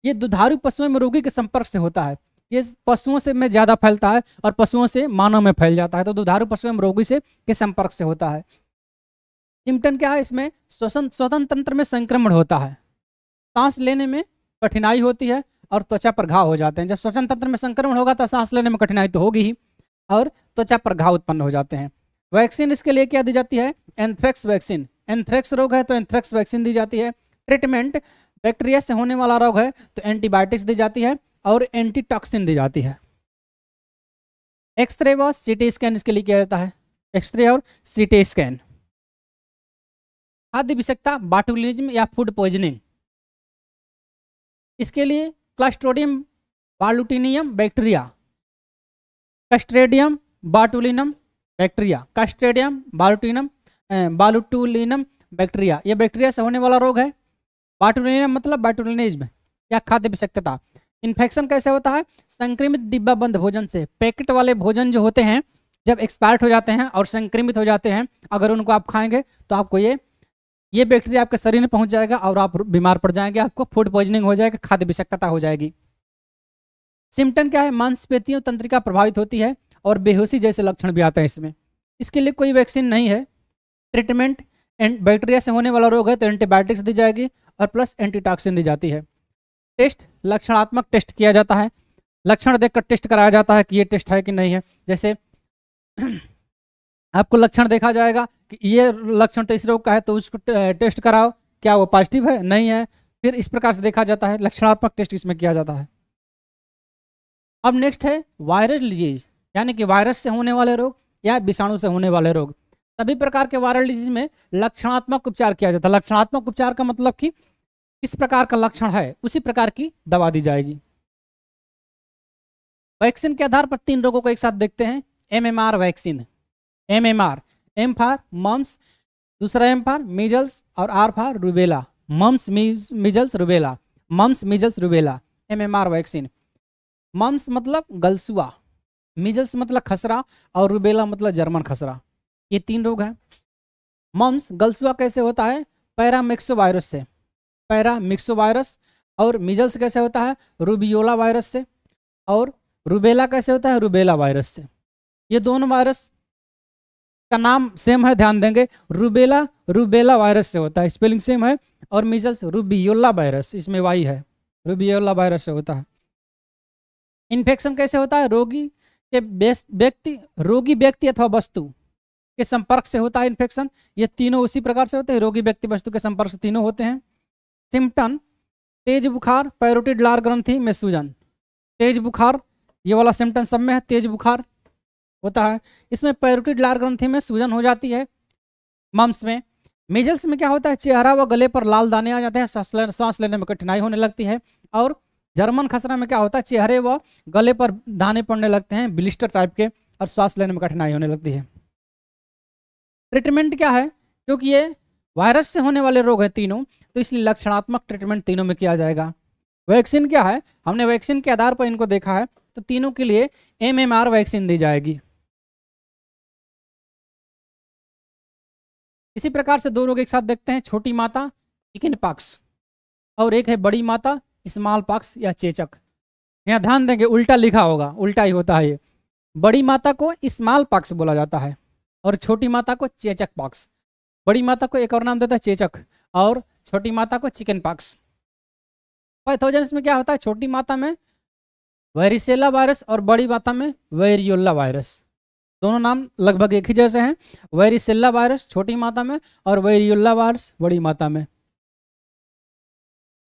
ये दुधारू पशुओं में रोगी के संपर्क से होता है, ये पशुओं से में ज़्यादा फैलता है और पशुओं से मानव में फैल जाता है, तो दुधारू पशुओं में रोगी से के संपर्क से होता है। सिम्टम क्या है इसमें, श्वसन तंत्र में संक्रमण होता है, सांस लेने में कठिनाई होती है और त्वचा पर घाव हो जाते हैं। जब श्वसन तंत्र में संक्रमण होगा तो सांस लेने में कठिनाई तो होगी ही और त्वचा पर घाव उत्पन्न हो जाते हैं। वैक्सीन इसके लिए क्या दी जाती है, एंथ्रेक्स वैक्सीन, एंथ्रेक्स रोग है तो एंथ्रेक्स वैक्सीन दी जाती है। ट्रीटमेंट बैक्टीरिया से होने वाला रोग है तो एंटीबायोटिक्स दी जाती है और एंटीटॉक्सिन दी जाती है। एक्सरे व सीटी स्कैन इसके लिए किया जाता है, एक्सरे और सीटी स्कैन। खाद्य विषाक्तता, बाटुलिज्म या फूड पॉइजनिंग, इसके लिए clostridium botulinum bacteria, clostridium botulinum bacteria, clostridium botulinum bacteria, यह बैक्टीरिया से होने वाला रोग है। बाटुलिनम मतलब बाटुलिनिज्म या खाद्य विषाक्तता। इन्फेक्शन कैसे होता है, संक्रमित डिब्बा बंद भोजन से, पैकेट वाले भोजन जो होते हैं जब एक्सपायर्ड हो जाते हैं और संक्रमित हो जाते हैं, अगर उनको आप खाएंगे तो आपको ये बैक्टीरिया आपके शरीर में पहुंच जाएगा और आप बीमार पड़ जाएंगे, आपको फूड पॉइजनिंग हो जाएगा, खाद्य विषाक्तता हो जाएगी। सिम्टम क्या है, मांसपेशियों तंत्रिका प्रभावित होती है और बेहोशी जैसे लक्षण भी आते हैं इसमें, इसके लिए कोई वैक्सीन नहीं है। ट्रीटमेंट बैक्टीरिया से होने वाला रोग है तो एंटीबायोटिक्स दी जाएगी और प्लस एंटीटॉक्सिन दी जाती है। टेस्ट लक्षणात्मक टेस्ट किया जाता है, लक्षण देखकर टेस्ट कराया जाता है कि ये टेस्ट है कि नहीं है। जैसे आपको लक्षण देखा जाएगा कि ये लक्षण तो इस रोग का है तो उसको टेस्ट कराओ, क्या वो पॉजिटिव है नहीं है, फिर इस प्रकार से देखा जाता है, लक्षणात्मक टेस्ट इसमें किया जाता है। अब नेक्स्ट है वायरल डिजीज, यानी कि वायरस से होने वाले रोग या विषाणु से होने वाले रोग, सभी प्रकार के वायरल डिजीज में लक्षणात्मक उपचार किया जाता है। लक्षणात्मक उपचार का मतलब कि किस प्रकार का लक्षण है उसी प्रकार की दवा दी जाएगी। वैक्सीन के आधार पर तीन रोगों को एक साथ देखते हैं, MMR vaccine, MMR, M for mumps, दूसरा एम फॉर मीजल्स और R for rubella, mumps measles rubella, mumps measles rubella MMR vaccine. Mumps मतलब गलसुआ, मीजल्स मतलब खसरा और रूबेला मतलब जर्मन खसरा, ये तीन रोग हैं। मम्स गलसुआ कैसे होता है, पैरामिक्सो वायरस से, पैरामिक्सो वायरस, और मीजल्स कैसे होता है, रूबियोला वायरस से, और रूबेला कैसे होता है, रूबेला वायरस से। ये दोनों वायरस का नाम सेम है, ध्यान देंगे, रूबेला रूबेला वायरस से होता है, स्पेलिंग सेम है, और मीजल्स रूबियोला वायरस, इसमें वाई है, रूबियोला वायरस से होता है। इन्फेक्शन कैसे होता है, रोगी व्यक्ति अथवा वस्तु के संपर्क से होता है इन्फेक्शन, ये तीनों उसी प्रकार से होते हैं, रोगी व्यक्ति वस्तु के संपर्क से तीनों होते हैं। सिम्टम तेज बुखार, पैरोटिड लार ग्रंथि में सूजन, तेज बुखार, ये वाला सिम्टम सब में है, तेज बुखार होता है, इसमें पैरोटिड लार ग्रंथि में सूजन हो जाती है। मम्स में, मीजल्स में क्या होता है, चेहरा व गले पर लाल दाने आ जाते हैं, सांस लेने में कठिनाई होने लगती है, और जर्मन खसरा में क्या होता है, चेहरे व गले पर दाने पड़ने लगते हैं ब्लिस्टर टाइप के और सांस लेने में कठिनाई होने लगती है। ट्रीटमेंट क्या है, क्योंकि ये वायरस से होने वाले रोग है तीनों, तो इसलिए लक्षणात्मक ट्रीटमेंट तीनों में किया जाएगा। वैक्सीन क्या है, हमने वैक्सीन के आधार पर इनको देखा है, तो तीनों के लिए एमएमआर वैक्सीन दी जाएगी। इसी प्रकार से दो रोग एक साथ देखते हैं, छोटी माता चिकन पॉक्स और एक है बड़ी माता स्मॉल पॉक्स या चेचक। यहाँ ध्यान देंगे उल्टा लिखा होगा, उल्टा ही होता है ये। बड़ी माता को स्मॉल पॉक्स बोला जाता है और छोटी माता को चेचक पॉक्स। बड़ी माता को एक और नाम देता है चेचक और छोटी माता को चिकन पॉक्स। पैथोजेंस में क्या होता है, छोटी माता में वैरिसेला वायरस और बड़ी माता में वेरियोला वायरस। दोनों नाम लगभग एक ही जैसे हैं, वेरिसेला वायरस छोटी माता में और वेरियोला वायरस बड़ी माता में।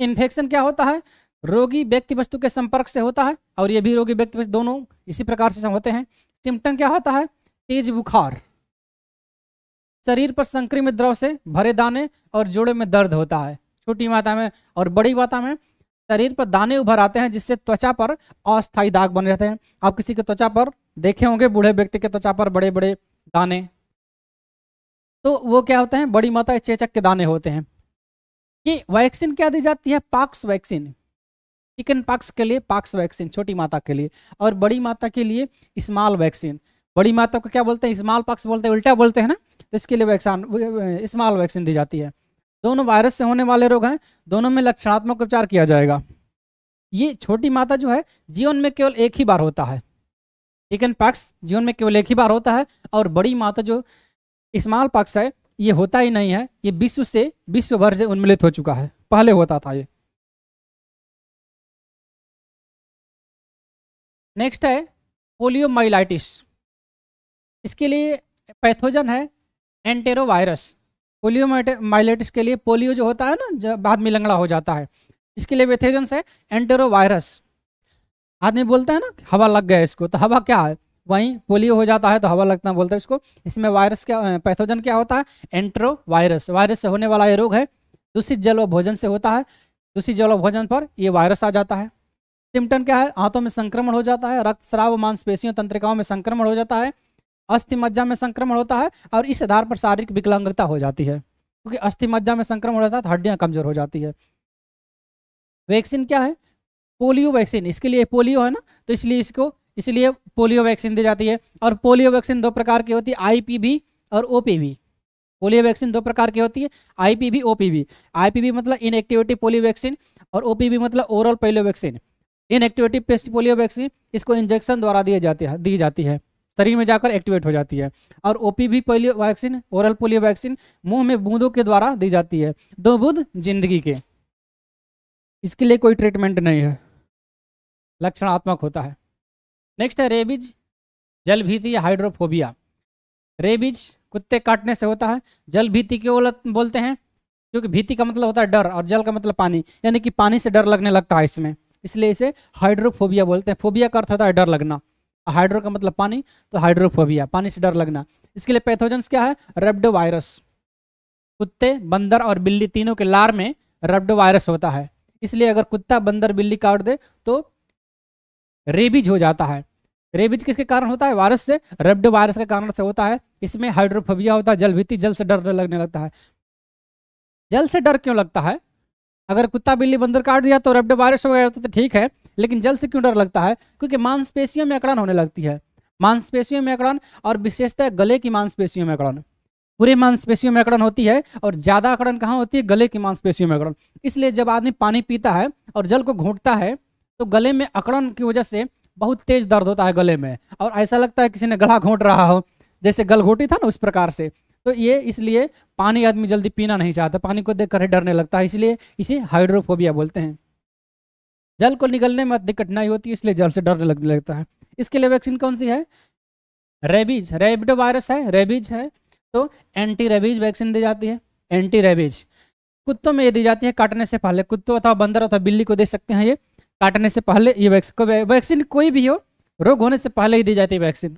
इन्फेक्शन क्या होता है, रोगी व्यक्ति वस्तु के संपर्क से होता है और ये भी रोगी व्यक्ति वस्तु, दोनों इसी प्रकार से होते हैं। सिम्टम क्या होता है, तेज बुखार, शरीर पर संक्रमित द्रव से भरे दाने और जोड़ों में दर्द होता है छोटी माता में, और बड़ी माता में शरीर पर दाने उभर आते हैं जिससे त्वचा पर अस्थायी दाग बने रहते हैं। आप किसी के त्वचा पर देखे होंगे, बूढ़े व्यक्ति के त्वचा पर बड़े बड़े दाने, तो वो क्या होते हैं, बड़ी माता चेचक के दाने होते हैं। ये वैक्सीन क्या दी जाती है, पॉक्स वैक्सीन, चिकन पॉक्स के लिए पॉक्स वैक्सीन छोटी माता के लिए, और बड़ी माता के लिए स्मॉल वैक्सीन। बड़ी माता को क्या बोलते हैं, स्मॉल पॉक्स बोलते हैं, उल्टा बोलते हैं ना, तो इसके लिए वैक्सीन स्मॉल वैक्सीन दी जाती है। दोनों वायरस से होने वाले रोग हैं, दोनों में लक्षणात्मक उपचार किया जाएगा। ये छोटी माता जो है जीवन में केवल एक ही बार होता है, चिकन पॉक्स जीवन में केवल एक ही बार होता है, और बड़ी माता जो स्मॉल पॉक्स है ये होता ही नहीं है, ये विश्व भर से उन्मूलित हो चुका है, पहले होता था ये। नेक्स्ट है पोलियोमाइलाइटिस। इसके लिए पैथोजन है एंटेरोवायरस। पोलियोमाइलाइटिस के लिए पोलियो जो होता है ना, जब बाद में लंगड़ा हो जाता है, इसके लिए पैथोजन है एंटेरोवायरस। आदमी बोलते हैं ना हवा लग गया इसको, तो हवा क्या है, वहीं पोलियो हो जाता है तो हवा लगना बोलते हैं इसको। इसमें वायरस क्या, पैथोजन क्या होता है, एंटेरोवायरस। वायरस से होने वाला ये रोग है, दूषित जल व भोजन से होता है, दूषित जल व भोजन पर ये वायरस आ जाता है। सिम्टम क्या है, आंतों में संक्रमण हो जाता है, रक्त स्राव व मांसपेशियों तंत्रिकाओं में संक्रमण हो जाता है, अस्थि मज्जा में संक्रमण होता है, और इस आधार पर शारीरिक विकलांगता हो जाती है, क्योंकि अस्थि मज्जा में संक्रमण होता है तो हड्डियाँ कमजोर हो जाती है। वैक्सीन क्या है, पोलियो वैक्सीन। इसके लिए पोलियो है ना, तो इसलिए पोलियो वैक्सीन दी जाती है। और पोलियो वैक्सीन दो प्रकार की होती है, आईपीवी और ओपीवी। पोलियो वैक्सीन दो प्रकार की होती है, आईपीवी ओपीवी। आईपीवी मतलब इनएक्टिवेटी पोलियो वैक्सीन और ओपीवी मतलब oral polio vaccine. Inactivated paste polio vaccine इसको इंजेक्शन द्वारा दी जाती है, शरीर में जाकर एक्टिवेट हो जाती है। और OPV polio vaccine, oral polio vaccine मुँह में बूंदों के द्वारा दी जाती है, 2 बूंद जिंदगी के। इसके लिए कोई ट्रीटमेंट नहीं है, लक्षणात्मक होता है। नेक्स्ट है रेबीज, जल भीती या हाइड्रोफोबिया। रेबीज कुत्ते काटने से होता है, जल भीती क्यों बोलते हैं, क्योंकि भीति का मतलब होता है डर और जल का मतलब पानी, यानी कि पानी से डर लगने लगता है इसमें, इसलिए इसे हाइड्रोफोबिया बोलते हैं। फोबिया का अर्थ होता है डर लगना, हाइड्रो का मतलब पानी, तो हाइड्रोफोबिया पानी से डर लगना। इसके लिए पैथोजेंस क्या है, रेबडो वायरस। कुत्ते बंदर और बिल्ली तीनों के लार में रेबडो वायरस होता है, इसलिए अगर कुत्ता बंदर बिल्ली काट दे तो रेबीज हो जाता है। रेबीज किसके कारण होता है, वायरस से, रेबडो वायरस के कारण से होता है। इसमें हाइड्रोफोबिया होता है, जलभीति, जल से डर लगने लगता है। जल से डर क्यों लगता है, अगर कुत्ता बिल्ली बंदर काट दिया तो रेबडो वायरस हो गया तो ठीक है, लेकिन जल से क्यों डर लगता है, क्योंकि मांसपेशियों में अकड़न होने लगती है, मांसपेशियों में अकड़न, और विशेषतः गले की मांसपेशियों में अकड़न, पूरे मांसपेशियों में अकड़न होती है। और ज़्यादा अकड़न कहाँ होती है, गले की मांसपेशियों में अकड़न। इसलिए जब आदमी पानी पीता है और जल को घोंटता है तो गले में अकड़न की वजह से बहुत तेज दर्द होता है गले में, और ऐसा लगता है किसी ने गला घोंट रहा हो, जैसे गलघोंटी था ना उस प्रकार से। तो ये इसलिए पानी आदमी जल्दी पीना नहीं चाहता, पानी को देखकर ही डरने लगता है, इसलिए इसे हाइड्रोफोबिया बोलते हैं। जल को निगलने में अधिक कठिनाई होती है, इसलिए जल से डरने लगने लगता है। इसके लिए वैक्सीन कौन सी है, रेबीज, रेबडो वायरस है, रेबीज है, तो एंटी रेबीज वैक्सीन दी जाती है। एंटी रेबीज कुत्तों में ये दी जाती है काटने से पहले, कुत्तों अथवा बंदर अथवा बिल्ली को दे सकते हैं ये काटने से पहले, ये वैक्सीन कोई भी हो रोग होने से पहले ही दी जाती है वैक्सीन।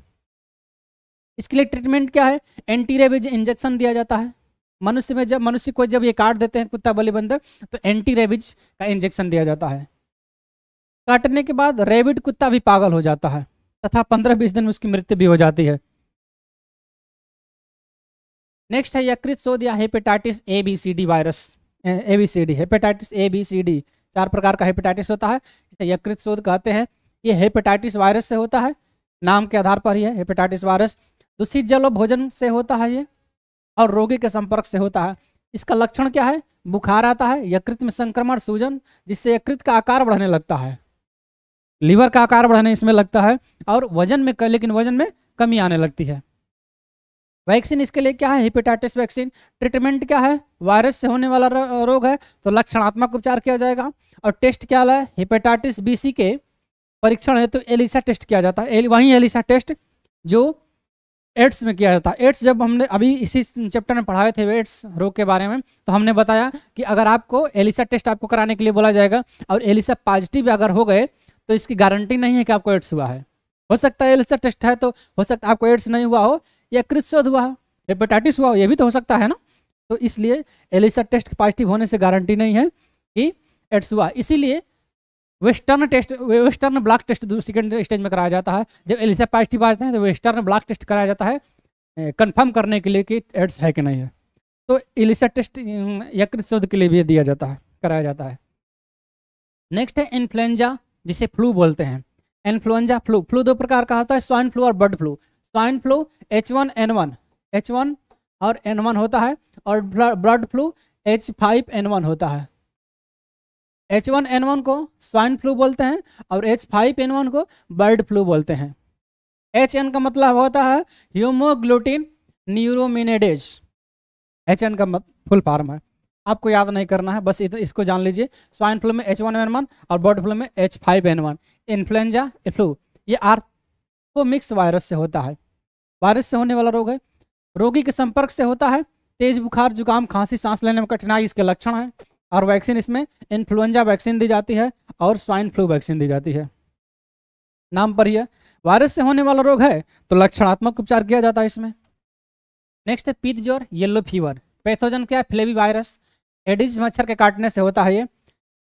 इसके लिए ट्रीटमेंट क्या है, एंटी रेबीज इंजेक्शन दिया जाता है। मनुष्य में जब ये काट देते हैं कुत्ता बलि बंदर, तो एंटी रेबीज का इंजेक्शन दिया जाता है। काटने के बाद रेबिड कुत्ता भी पागल हो जाता है तथा 15-20 दिन में उसकी मृत्यु भी हो जाती है। नेक्स्ट है यकृत शोध या हेपेटाइटिस ABCD वायरस। ABCD हेपेटाइटिस ABCD 4 प्रकार का हेपेटाइटिस होता है, जिसे यकृत शोध कहते हैं। ये हेपेटाइटिस वायरस से होता है, नाम के आधार पर ही है हेपेटाइटिस वायरस। दूषित जल और भोजन से होता है ये, और रोगी के संपर्क से होता है। इसका लक्षण क्या है? बुखार आता है, यकृत में संक्रमण, सूजन, जिससे यकृत का आकार बढ़ने लगता है, लीवर का आकार बढ़ने इसमें लगता है, और वजन में लेकिन वजन में कमी आने लगती है। वैक्सीन इसके लिए क्या है? Hepatitis vaccine. ट्रीटमेंट क्या है? वायरस से होने वाला रोग है तो लक्षणात्मक उपचार किया जाएगा। और टेस्ट क्या है? हेपेटाइटिस BC के परीक्षण है तो एलिजा टेस्ट किया जाता है। वहीं एलिजा टेस्ट जो एड्स में किया जाता है। एड्स जब हमने अभी इसी चैप्टर में पढ़ाए थे एड्स रोग के बारे में, तो हमने बताया कि अगर आपको एलिजा टेस्ट आपको कराने के लिए बोला जाएगा और एलिजा पॉजिटिव अगर हो गए तो इसकी गारंटी नहीं है कि आपको एड्स हुआ है। हो सकता है एलिजा टेस्ट है तो हो सकता है आपको एड्स नहीं हुआ हो, या यकृत शोध हुआ है, हेपेटाइटिस हुआ हो, यह भी तो हो सकता है ना। तो इसलिए एलिजा टेस्ट पॉजिटिव होने से गारंटी नहीं है कि एड्स हुआ। इसीलिए western blot test second stage में कराया जाता है। जब एलिजा पॉजिटिव आ जाते हैं तो वेस्टर्न ब्लॉक टेस्ट कराया जाता है कंफर्म करने के लिए कि एड्स है कि नहीं है। तो एलिजा टेस्ट यकृत शोध के लिए भी दिया जाता है, कराया जाता है। नेक्स्ट है इन्फ्लुएंजा, जिसे फ्लू बोलते हैं। इन्फ्लुएंजा फ्लू, फ्लू दो प्रकार का होता है, स्वाइन फ्लू और बर्ड फ्लू। Swine फ्लू H1 और N1 होता है, और बर्ड फ्लू H5N1 होता है। H1N1 को स्वाइन फ्लू बोलते हैं और H5N1 को बर्ड फ्लू बोलते हैं। HN का मतलब होता है ह्यूमोग्लोटिन न्यूरोमिनेडेज, HN का फुल फॉर्म है, आपको याद नहीं करना है, बस इसको जान लीजिए। स्वाइन फ्लू में H1N1 और बर्ड फ्लू में H5N1। इन्फ्लुएंजा फ्लू ये आर्थ्रोमिक्स वायरस से होता है, वायरस से होने वाला रोग है, रोगी के संपर्क से होता है। तेज बुखार, जुकाम, खांसी, सांस लेने में कठिनाई इसके लक्षण है। और वैक्सीन इसमें इन्फ्लुएंजा वैक्सीन दी जाती है और स्वाइन फ्लू वैक्सीन दी जाती है। नाम पर ही है, वायरस से होने वाला रोग है तो लक्षणात्मक उपचार किया जाता है इसमें। नेक्स्ट है पीत ज्वर, येलो फीवर। पैथोजन क्या है? फ्लेवी वायरस। एडिस मच्छर के काटने से होता है, ये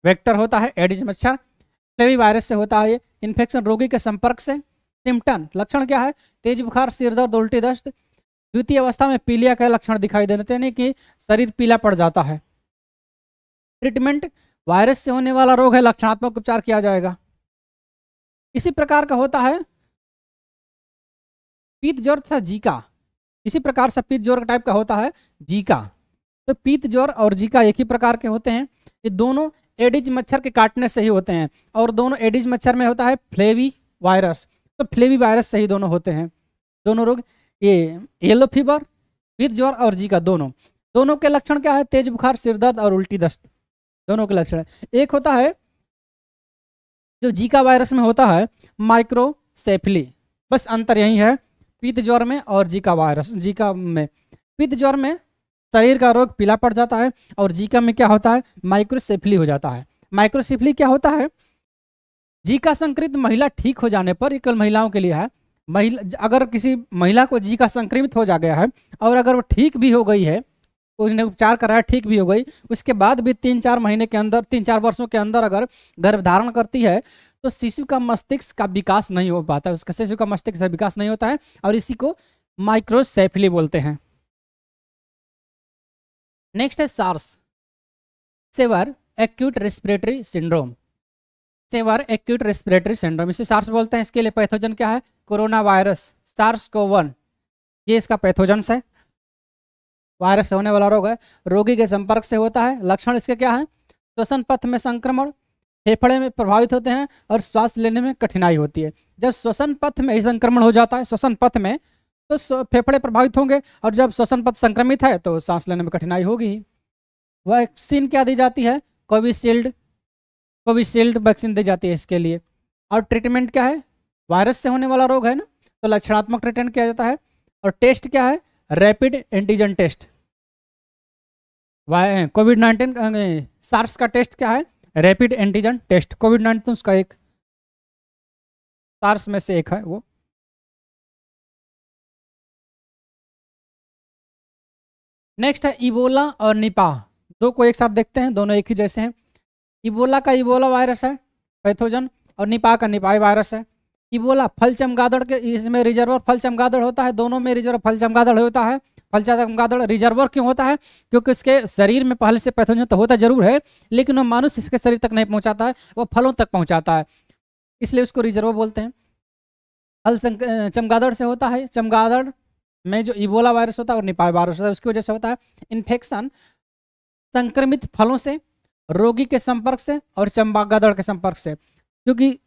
वेक्टर होता है एडिस मच्छर। फ्लेवी वायरस से होता है ये इन्फेक्शन, रोगी के संपर्क से। सिम्पटन लक्षण क्या है? तेज बुखार, सिरदर्द, उल्टी, दस्त। द्वितीय अवस्था में पीलिया के लक्षण दिखाई देते हैं कि शरीर पीला पड़ जाता है। ट्रीटमेंट वायरस से होने वाला रोग है, लक्षणात्मक उपचार किया जाएगा। इसी प्रकार का होता है पीत ज्वर तथा जीका। इसी प्रकार से पीत ज्वर टाइप का होता है जीका। तो पीत ज्वर और जीका एक ही प्रकार के होते हैं, ये दोनों एडिस मच्छर के काटने से ही होते हैं, और दोनों एडिस मच्छर में होता है फ्लेवी वायरस। तो फ्लेवी वायरस से ही दोनों होते हैं, दोनों रोग ये येलो फीवर, पीत ज्वर और जीका दोनों के लक्षण क्या है? तेज बुखार, सिरदर्द और उल्टी दस्त, दोनों के लक्षण है। एक होता है जो जीका वायरस में होता है माइक्रोसेफली, बस अंतर यही है पीत ज्वर में और जीका में। पीत ज्वर में शरीर का रोग पीला पड़ जाता है, और जीका में क्या होता है? माइक्रोसेफली हो जाता है। माइक्रोसेफली क्या होता है? जीका संक्रमित महिला ठीक हो जाने पर, केवल महिलाओं के लिए है, अगर किसी महिला को जीका संक्रमित हो जा गया है और अगर वो ठीक भी हो गई है, उसने उपचार कराया, ठीक भी हो गई, उसके बाद भी 3-4 महीने के अंदर, 3-4 वर्षों के अंदर अगर गर्भधारण करती है तो शिशु का मस्तिष्क का विकास नहीं हो पाता है, उसका शिशु का मस्तिष्क का विकास नहीं होता है, और इसी को माइक्रोसेफली बोलते हैं। नेक्स्ट है SARS, severe acute respiratory syndrome. Severe acute respiratory syndrome, इसे सार्स बोलते हैं। इसके लिए पैथोजन क्या है? कोरोना वायरस SARS-CoV-1, ये इसका पैथोजन है, वायरस से होने वाला रोग है, रोगी के संपर्क से होता है। लक्षण इसके क्या है? श्वसन पथ में संक्रमण, फेफड़े में प्रभावित होते हैं और श्वास लेने में कठिनाई होती है। जब श्वसन पथ में ही संक्रमण हो जाता है, श्वसन पथ में, तो फेफड़े प्रभावित होंगे, और जब श्वसन पथ संक्रमित है तो सांस लेने में कठिनाई होगी। वैक्सीन क्या दी जाती है? कोविशील्ड वैक्सीन दी जाती है इसके लिए। और ट्रीटमेंट क्या है? वायरस से होने वाला रोग है ना, तो लक्षणात्मक ट्रीटमेंट किया जाता है। और टेस्ट क्या है? Rapid antigen test. कोविड-19 सार्स का टेस्ट क्या है? Rapid antigen test. कोविड-19 उसका एक, सार्स में से एक है वो। नेक्स्ट है इबोला और निपाह, दो को एक साथ देखते हैं, दोनों एक ही जैसे हैं। इबोला का इबोला वायरस है पैथोजन, और निपाह का निपाह वायरस है। इबोला फल चमगादड़ के, इसमें रिजर्वर फल चमगादड़ होता है, दोनों में रिजर्वर फल चमगादड़ होता है। फल चमगादड़ रिजर्वर क्यों होता है? क्योंकि उसके शरीर में पहले से पैथोजन तो होता जरूर है, लेकिन वो मनुष्य इसके शरीर तक नहीं पहुंचाता है, वो फलों तक पहुंचाता है, इसलिए उसको रिजर्वर बोलते हैं। फल चमगादड़ से होता है, चमगादड़ में जो इबोला वायरस होता है और निपाह वायरस होता है, उसकी वजह से होता है इन्फेक्शन संक्रमित फलों से, रोगी के संपर्क से और चमगादड़ के संपर्क से, क्योंकि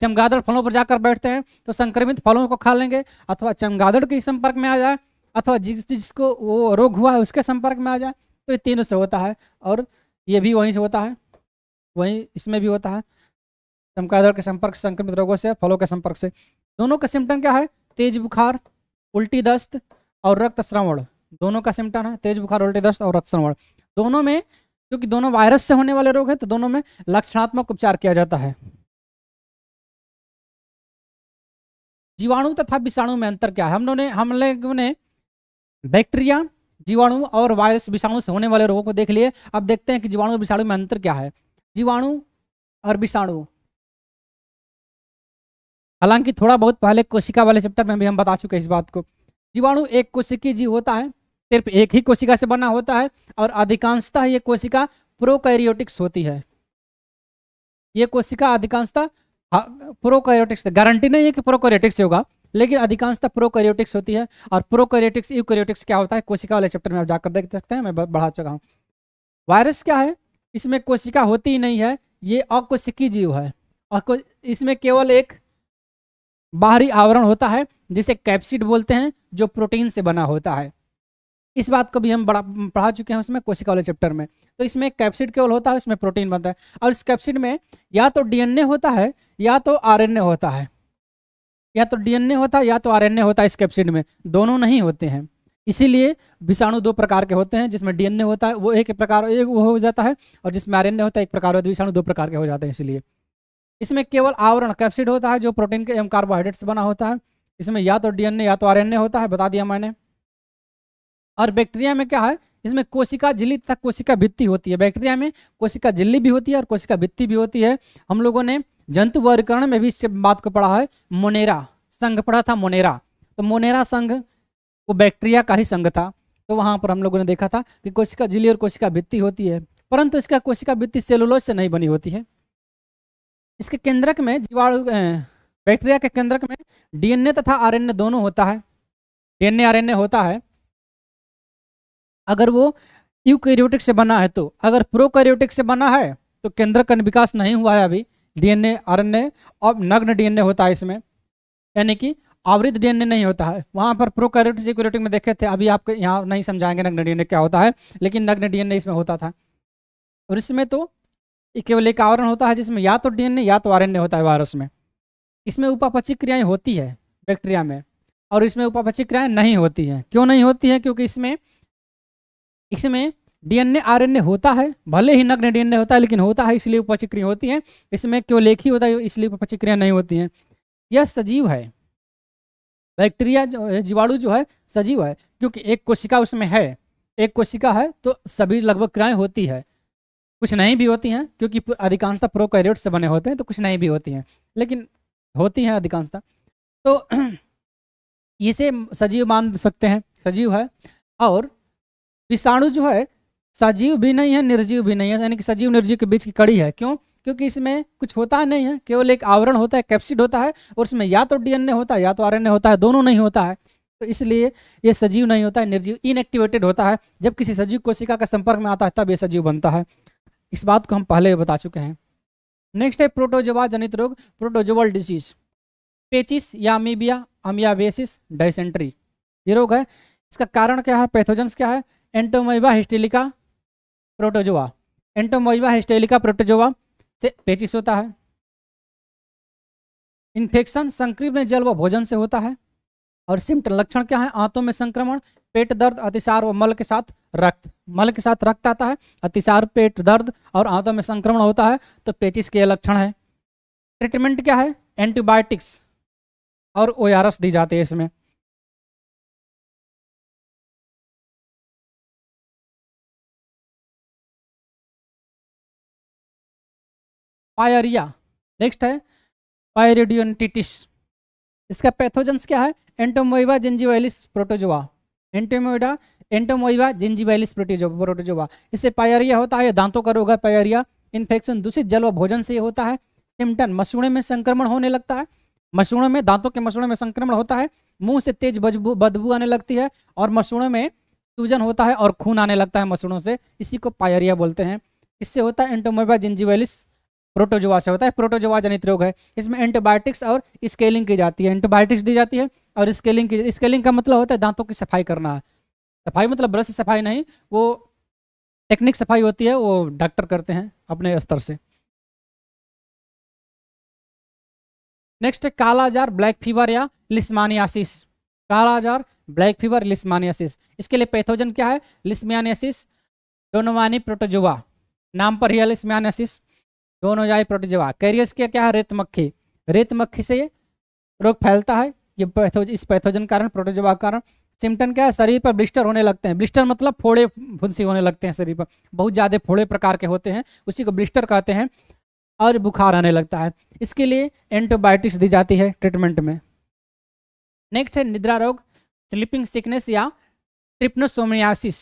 चमगादड़ फलों पर जाकर बैठते हैं तो संक्रमित फलों को खा लेंगे, अथवा चमगादड़ के संपर्क में आ जाए, अथवा जिसको वो रोग हुआ है उसके संपर्क में आ जाए, तो ये तीनों से होता है। और ये भी वहीं से होता है, वहीं इसमें भी होता है, चमगादड़ के संपर्क, संक्रमित रोगों से, फलों के संपर्क से। दोनों का सिम्टम क्या है? तेज बुखार, उल्टी दस्त और रक्त स्रावण, दोनों का सिम्टम है। तेज बुखार, उल्टी दस्त और रक्त स्रावण, दोनों में, क्योंकि दोनों वायरस से होने वाले रोग है, तो दोनों में लक्षणात्मक उपचार किया जाता है। जीवाणु तथा विषाणु में अंतर क्या है? हम लोगों ने बैक्टीरिया, जीवाणु और वायरस, विषाणु से होने वाले रोगों को देख लिए। अब देखते हैं कि जीवाणु और विषाणु में अंतर क्या है। जीवाणु और विषाणु, हालांकि थोड़ा बहुत पहले कोशिका वाले चैप्टर में भी हम बता चुके हैं इस बात को। जीवाणु एक कोशिकीय जीव होता है, सिर्फ एक ही कोशिका से बना होता है और अधिकांशतः ये कोशिका प्रोकैरियोटिक्स होती है। ये कोशिका अधिकांशतः प्रोकैरियोटिक्स, गारंटी नहीं है कि प्रोकैरियोटिक्स होगा, लेकिन अधिकांशतः प्रोकैरियोटिक्स होती है। और प्रोकैरियोटिक्स, यूकैरियोटिक्स क्या होता है, कोशिका वाले चैप्टर में आप जाकर देख सकते हैं, मैं बढ़ा चुका हूँ। वायरस क्या है? इसमें कोशिका होती ही नहीं है, ये अकोशिकीय जीव है और इसमें केवल एक बाहरी आवरण होता है जिसे कैप्सिड बोलते हैं, जो प्रोटीन से बना होता है। इस बात को भी हम पढ़ा चुके हैं उसमें, कोशिका वाले चैप्टर में। तो इसमें कैप्सिड केवल होता है, इसमें प्रोटीन बनता है और इस कैप्सिड में या तो डीएनए होता है या तो आरएनए होता है, या तो डीएनए होता है या तो आरएनए होता है। इस कैप्सिड में दोनों नहीं होते हैं, इसीलिए विषाणु दो प्रकार के होते हैं। जिसमें डीएनए होता है वो एक वो हो जाता है, और जिसमें आरएनए होता है एक प्रकार होता है। विषाणु दो प्रकार के हो जाते हैं, इसलिए इसमें केवल आवरण कैप्सिड होता है जो प्रोटीन के एवं कार्बोहाइड्रेट से बना होता है। इसमें या तो डीएनए या तो आरएनए होता है, बता दिया मैंने। और बैक्टीरिया में क्या है? इसमें कोशिका झिल्ली तथा कोशिका भित्ति होती है। बैक्टीरिया में कोशिका झिल्ली भी होती है और कोशिका भित्ति भी होती है। हम लोगों ने जंतु वर्गीकरण में भी इस बात को पढ़ा है। मोनेरा संघ पढ़ा था, मोनेरा, तो मोनेरा संघ वो बैक्टीरिया का ही संघ था, तो वहाँ पर हम लोगों ने देखा था कि कोशिका झिल्ली और कोशिका भित्ति होती है, परंतु इसका कोशिका भित्ति सेलुलोज से नहीं बनी होती है। इसके केंद्रक में, जीवाणु बैक्टीरिया के केंद्रक में डीएनए तथा आरएनए दोनों होता है, डीएनए आरएनए होता है। अगर वो यूकैरियोटिक से बना है तो, अगर प्रोकैरियोटिक से बना है तो केंद्रक का विकास नहीं हुआ है अभी। डीएनए आरएनए और नग्न डीएनए होता है इसमें, यानी कि आवृत डीएनए नहीं होता है। वहाँ पर प्रोकैरियोटिक यूकैरियोटिक में देखे थे, अभी आपको यहाँ नहीं समझाएंगे नग्न डीएनए क्या होता है, लेकिन नग्न डीएनए इसमें होता था। और इसमें तो केवल एक आवरण होता है जिसमें या तो डीएनए या तो आरएनए होता है वायरस में। इसमें उपापचय क्रियाएं होती है बैक्टीरिया में, और इसमें उपापचय क्रियाएं नहीं होती हैं। क्यों नहीं होती हैं? क्योंकि इसमें डीएनए आरएनए होता है, भले ही नग्न डीएनए होता है लेकिन होता है, इसलिए उपापचय क्रिया होती है। इसमें केवल एक ही होता है, इसलिए उपापचय क्रिया नहीं होती है। यह सजीव है, बैक्टीरिया जीवाणु जो है सजीव है, क्योंकि एक कोशिका उसमें है, एक कोशिका है तो सभी लगभग क्रियाएं होती है। कुछ नहीं भी होती हैं, क्योंकि अधिकांशतः प्रोकैरियोट से बने होते हैं तो कुछ नहीं भी होती हैं, लेकिन होती हैं अधिकांशतः। तो इसे सजीव मान सकते हैं, सजीव है। और विषाणु जो है सजीव भी नहीं है, निर्जीव भी नहीं है, यानी कि सजीव निर्जीव के बीच की कड़ी है। क्यों? क्योंकि इसमें कुछ होता है नहीं है, केवल एक आवरण होता है, कैप्सिड होता है, और इसमें या तो डीएनए होता है या तो आरएनए होता है, दोनों नहीं होता है। तो इसलिए ये सजीव नहीं होता है, निर्जीव इनएक्टिवेटेड होता है। जब किसी सजीव कोशिका का संपर्क में आता है तब ये सजीव बनता है, इस बात को हम पहले बता चुके हैं। नेक्स्ट है प्रोटोजोआ जनित रोग, प्रोटोजोअल डिजीज, पेचिस या अमीबिया, अमियाबेसिस, डायसेंट्री, ये रोग है। इसका कारण क्या है? पैथोजेंस क्या है? एंटोमोइबा हिस्टेलिका प्रोटोजोआ, एंटोमोइबा हिस्टेलिका प्रोटोजोआ से पेचिस होता है। इन्फेक्शन संक्रमित जल व भोजन से होता है। और सिम्टम, लक्षण क्या है? आंतों में संक्रमण, पेट दर्द, अतिसार व मल के साथ रक्त, मल के साथ रक्त आता है, अतिसार, पेट दर्द और आंतों में संक्रमण होता है, तो पेचिस के लक्षण है। ट्रीटमेंट क्या है? एंटीबायोटिक्स और ओआरएस दी जाती है इसमें। पायरिया, नेक्स्ट है पायरिडियोनिटिस। इसका पैथोजेंस क्या है? एंटोमोइबा gingivalis protozoa, entamoeba gingivalis protozoa, इससे पायरिया होता है। दांतों का रोग है पायरिया। इन्फेक्शन दूषित जल व भोजन से होता है। सिम्टन, मसूड़े में संक्रमण होने लगता है, मसूड़ों में, दांतों के मसूड़ों में संक्रमण होता है, मुंह से तेज बदबू आने लगती है और मसूड़ों में सूजन होता है और खून आने लगता है मसूड़ों से, इसी को पायरिया बोलते हैं। इससे होता है एंटोमोबा जिंजिवालिस प्रोटोजोआ से होता है, प्रोटोजोआ जनित रोग है। इसमें एंटीबायोटिक्स और स्केलिंग की जाती है, एंटीबायोटिक्स दी जाती है और स्केलिंग की, स्केलिंग का मतलब होता है दांतों की सफाई करना, सफाई मतलब ब्रश से सफाई नहीं, वो टेक्निक सफाई होती है, वो डॉक्टर करते हैं अपने स्तर से। नेक्स्ट है कालाजार ब्लैक फीवर या लिस्मानियासिस। कालाजार ब्लैक फीवर लिस्मानियासिस, इसके लिए पैथोजन क्या है? लिस्मानियासिस डोनोवानी प्रोटोजोआ, नाम पर ही है लिस्मानियासिस डोनोवानी प्रोटोजोआ। कैरियस क्या क्या है? रेत मक्खी, रेत मक्खी से ये रोग फैलता है, ये इस पैथोजन कारण, प्रोटोजोआ कारण। सिम्टम क्या है? शरीर पर ब्लिस्टर होने लगते हैं, ब्लिस्टर मतलब फोड़े फुंसी होने लगते हैं शरीर पर, बहुत ज़्यादा फोड़े प्रकार के होते हैं, उसी को ब्लिस्टर कहते हैं, और बुखार आने लगता है। इसके लिए एंटीबायोटिक्स दी जाती है ट्रीटमेंट में। नेक्स्ट है निद्रा रोग, स्लीपिंग सिकनेस या ट्रिप्नोसोमनियासिस।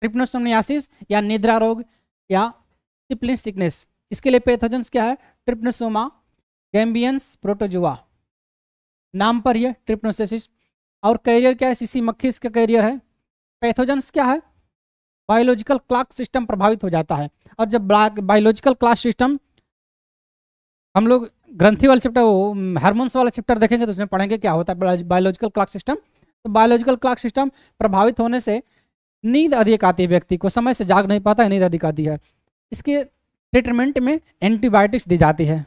ट्रिप्नोसोमनियासिस या निद्रा रोग या स्लीपिंग सिकनेस, इसके लिए पैथोजेंस क्या है? ट्रिप्नोसोमा गैम्बियंस प्रोटोजोआ, नाम पर यह ट्रिप्नोसिस। और कैरियर क्या है? सीसी मक्खी इसका कैरियर है। पैथोजेंस क्या है? बायोलॉजिकल क्लॉक सिस्टम प्रभावित हो जाता है, और जब बायोलॉजिकल क्लॉक सिस्टम, हम लोग ग्रंथि वाला चैप्टर, वो हार्मोन्स वाला चैप्टर देखेंगे तो उसमें पढ़ेंगे क्या होता है बायोलॉजिकल क्लॉक सिस्टम। तो बायोलॉजिकल क्लॉक सिस्टम प्रभावित होने से नींद अधिक आती है, व्यक्ति को समय से जाग नहीं पाता है, नींद अधिक आती है। इसके ट्रीटमेंट में एंटीबायोटिक्स दी जाती है।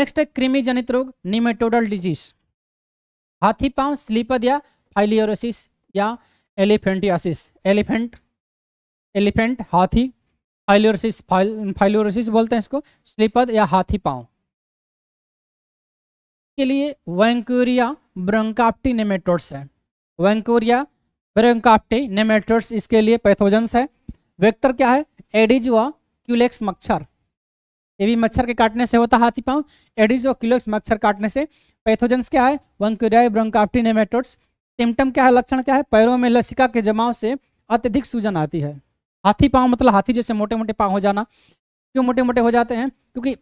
नेक्स्ट है कृमि जनित रोग, नीमेटोडल डिजीज, हाथी पांव स्लीपद या फाइलियोरोसिस या एलिफेंटियासिस। एलिफेंट हाथी, फाइलोरोसिस बोलते हैं इसको, स्लीपद या हाथी पांव। के लिए वैंकूरिया ब्रंकाप्टी नेमेटोड्स है, वैंकूरिया ब्रंकाप्टी नेमेटोड्स इसके लिए पैथोजेंस है। वेक्टर क्या है? एडिस व क्यूलेक्स मच्छर, ये भी मच्छर के काटने से होता है हाथी पांव, एडिस व क्यूलेक्स मच्छर काटने से। पैथोजेंस क्या है? वैंकूरिया ब्रंकाप्टी नेमेटोड्स। सिम्टम क्या है? लक्षण क्या है? पैरों में लसिका के जमाव से अत्यधिक सूजन आती है। हाथी पांव मतलब हाथी जैसे मोटे मोटे पांव हो जाना। क्यों मोटे मोटे हो जाते हैं? क्योंकि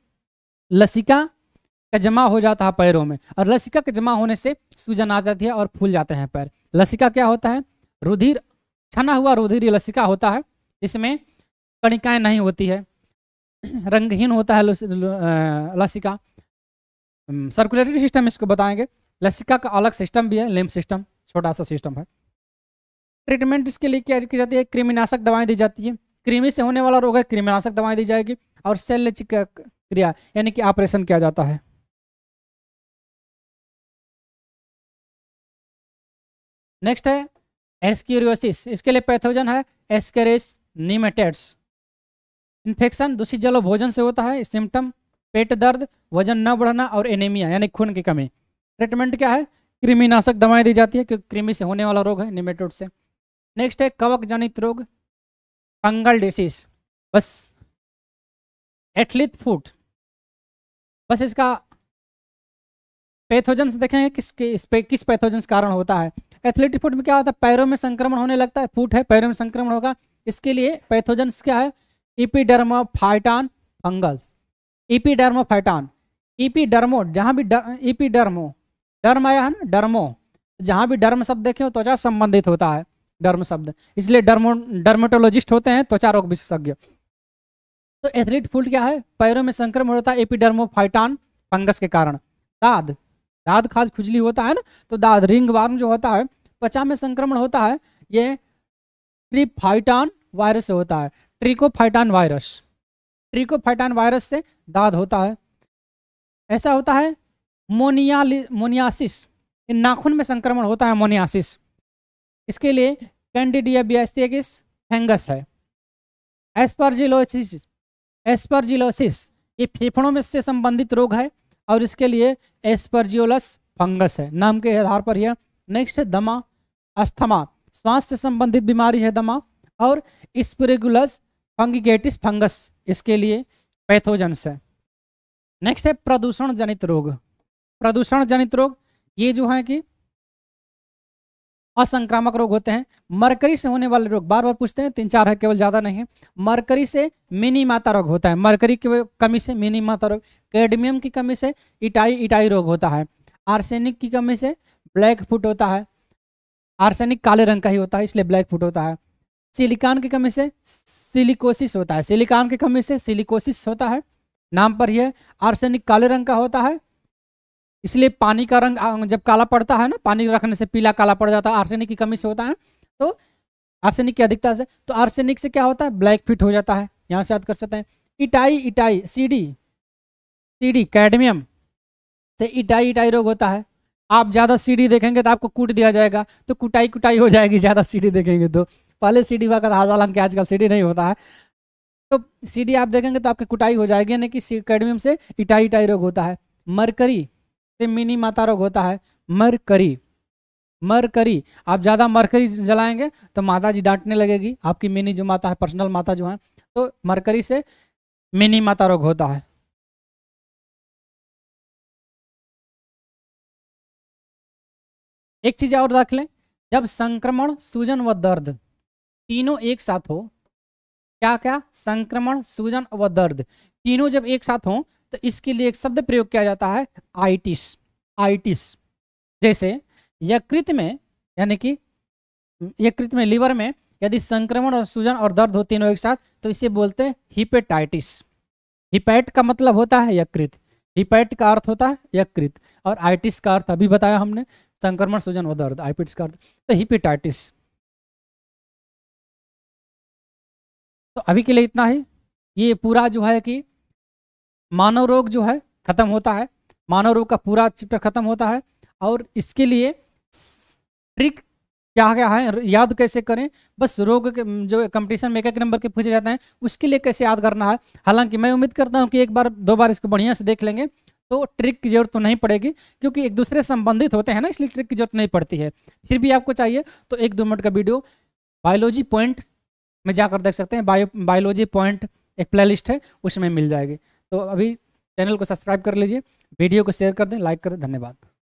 लसिका का जमा हो जाता है पैरों में, और लसिका के जमा होने से सूजन आ जाती है और फूल जाते हैं पैर। लसिका क्या होता है? रुधिर, छना हुआ रुधिर लसिका होता है, इसमें कणिकाएं नहीं होती है, रंगहीन होता है लसिका। सर्कुलेटरी सिस्टम इसको बताएंगे, लसिका का अलग सिस्टम भी है, लिम्फ सिस्टम, छोटा सा सिस्टम है। ट्रीटमेंट इसके लिए क्या की जाती है? कृमिनाशक दवाएं दी जाती है, कृमि से होने वाला रोग है, कृमिनाशक दवाएं दी जाएगी, और शल्य क्रिया यानी कि ऑपरेशन किया जाता है। नेक्स्ट है एस्केरियोसिस, इसके लिए पैथोजन है एस्केरेस नीमेटेड्स, इन्फेक्शन दूषित जल और भोजन से होता है। सिम्टम पेट दर्द, वजन न बढ़ना और एनीमिया यानी खून की कमी। ट्रीटमेंट क्या है? कृमिनाशक दवाएं दी जाती है, क्योंकि कृमि से होने वाला रोग है, निमेटोड से। नेक्स्ट है कवक जनित रोग, फंगल डिसीज, बस एथलीट फूट, बस इसका पैथोजेंस देखेंगे किस पैथोजेंस कारण होता है। एथलीट फूट में क्या होता है? पैरों में संक्रमण होने लगता है, फूट है पैरों में संक्रमण होगा। इसके लिए पैथोजेंस क्या है? इपीडर्मोफाइटान फंगल्स, इपीडर्मोफाइटान, इपीडर्मो जहाँ भी इपीडर्मो डर्म आया है ना, डर्मो, जहाँ भी डर्म शब्द देखें त्वचा संबंधित होता है डर्म शब्द, इसलिए डर्मेटोलॉजिस्ट होते हैं त्वचा रोग विशेषज्ञ। तो एथलीट फूट क्या है? पैरों में संक्रमण होता है एपिडर्मोफाइटान फंगस के कारण। दाद, दाद खाज खुजली होता है ना, तो दाद रिंगवर्म जो होता है, त्वचा में संक्रमण होता है, ये ट्रिकोफाइटान वायरस से होता है, ट्रिकोफाइटान वायरस, ट्रिकोफाइटान वायरस से दाद होता है। ऐसा होता है मोनियासिस, नाखून में संक्रमण होता है मोनियासिस, इसके लिए कैंडिडियाबियासिस फंगस है। एस्परजिलोसिस, एस्परजिलोसिस ये फेफड़ों में से संबंधित रोग है, और इसके लिए एस्परजियोलस फंगस है, नाम के आधार पर यह। नेक्स्ट है दमा, अस्थमा, श्वास से संबंधित बीमारी है दमा, और स्प्रिगुलस फंगिगेटिस फंगस, इसके लिए पैथोजेंस है। नेक्स्ट है प्रदूषण जनित रोग, प्रदूषण जनित रोग ये जो है कि असंक्रामक रोग होते हैं, मरकरी से होने वाले रोग, बार बार पूछते हैं, 3-4 है केवल, ज़्यादा नहीं है। मरकरी से मिनी माता रोग होता है, मरकरी की कमी से मिनी माता रोग, कैडमियम की कमी से इटाई रोग होता है, आर्सेनिक की कमी से ब्लैक फुट होता है, आर्सेनिक काले रंग का ही होता है इसलिए ब्लैक फुट होता है। सिलिकॉन की कमी से सिलिकोसिस होता है, सिलिकॉन की कमी से सिलिकोसिस होता है, नाम पर यह आर्सेनिक काले रंग का होता है इसलिए पानी का रंग जब काला पड़ता है ना, पानी रखने से पीला काला पड़ जाता है, आर्सेनिक की कमी से होता है, तो आर्सेनिक की अधिकता से, तो आर्सेनिक से क्या होता है ब्लैक फिट हो जाता है, यहाँ से याद कर सकते हैं। इटाई इटाई सीडी कैडमियम से इटाई इटाई रोग होता है। आप ज़्यादा सीडी देखेंगे तो आपको कूट दिया जाएगा तो कुटाई कुटाई हो जाएगी, ज़्यादा सीडी देखेंगे तो, पहले सीडी हुआ करता था हालांकि आजकल सीडी नहीं होता है, तो सीडी आप देखेंगे तो आपकी कुटाई हो जाएगी, यानी कि कैडमियम से इटाई इटाई रोग होता है। मरकरी से मिनी माता रोग होता है, मरकरी आप ज़्यादा मरकरी जलाएंगे तो माता जी डांटने लगेगी, आपकी मिनी जो माता है पर्सनल माता जो है, तो मरकरी से मिनी माता रोग होता है। एक चीज और रख लें, जब संक्रमण सूजन व दर्द तीनों एक साथ हो, क्या क्या संक्रमण सूजन व दर्द तीनों जब एक साथ हो तो इसके लिए एक शब्द प्रयोग किया जाता है आइटिस। आइटिस जैसे यकृत में, यानी कि यकृत में लीवर में यदि संक्रमण और सूजन और दर्द हो तीनों एक साथ तो इसे बोलते हैं हिपेटाइटिस। हिपेट का मतलब होता है यकृत, हिपेट का अर्थ होता है यकृत, और आइटिस का अर्थ अभी बताया हमने संक्रमण सूजन और दर्द, आइटिस का अर्थ तो हिपेटाइटिस। तो अभी के लिए इतना ही, ये पूरा जो है कि मानव रोग जो है खत्म होता है, मानव रोग का पूरा चैप्टर खत्म होता है, और इसके लिए ट्रिक क्या क्या है, याद कैसे करें, बस रोग के जो कंपटीशन में एक नंबर के पूछे जाते हैं उसके लिए कैसे याद करना है। हालांकि मैं उम्मीद करता हूं कि एक बार दो बार इसको बढ़िया से देख लेंगे तो ट्रिक की जरूरत तो नहीं पड़ेगी, क्योंकि एक दूसरे संबंधित होते हैं ना, इसलिए ट्रिक की जरूरत नहीं पड़ती है। फिर भी आपको चाहिए तो 1-2 मिनट का वीडियो बायोलॉजी पॉइंट में जाकर देख सकते हैं, बायोलॉजी पॉइंट एक प्लेलिस्ट है उसमें मिल जाएगी। तो अभी चैनल को सब्सक्राइब कर लीजिए, वीडियो को शेयर कर दें, लाइक करें, धन्यवाद।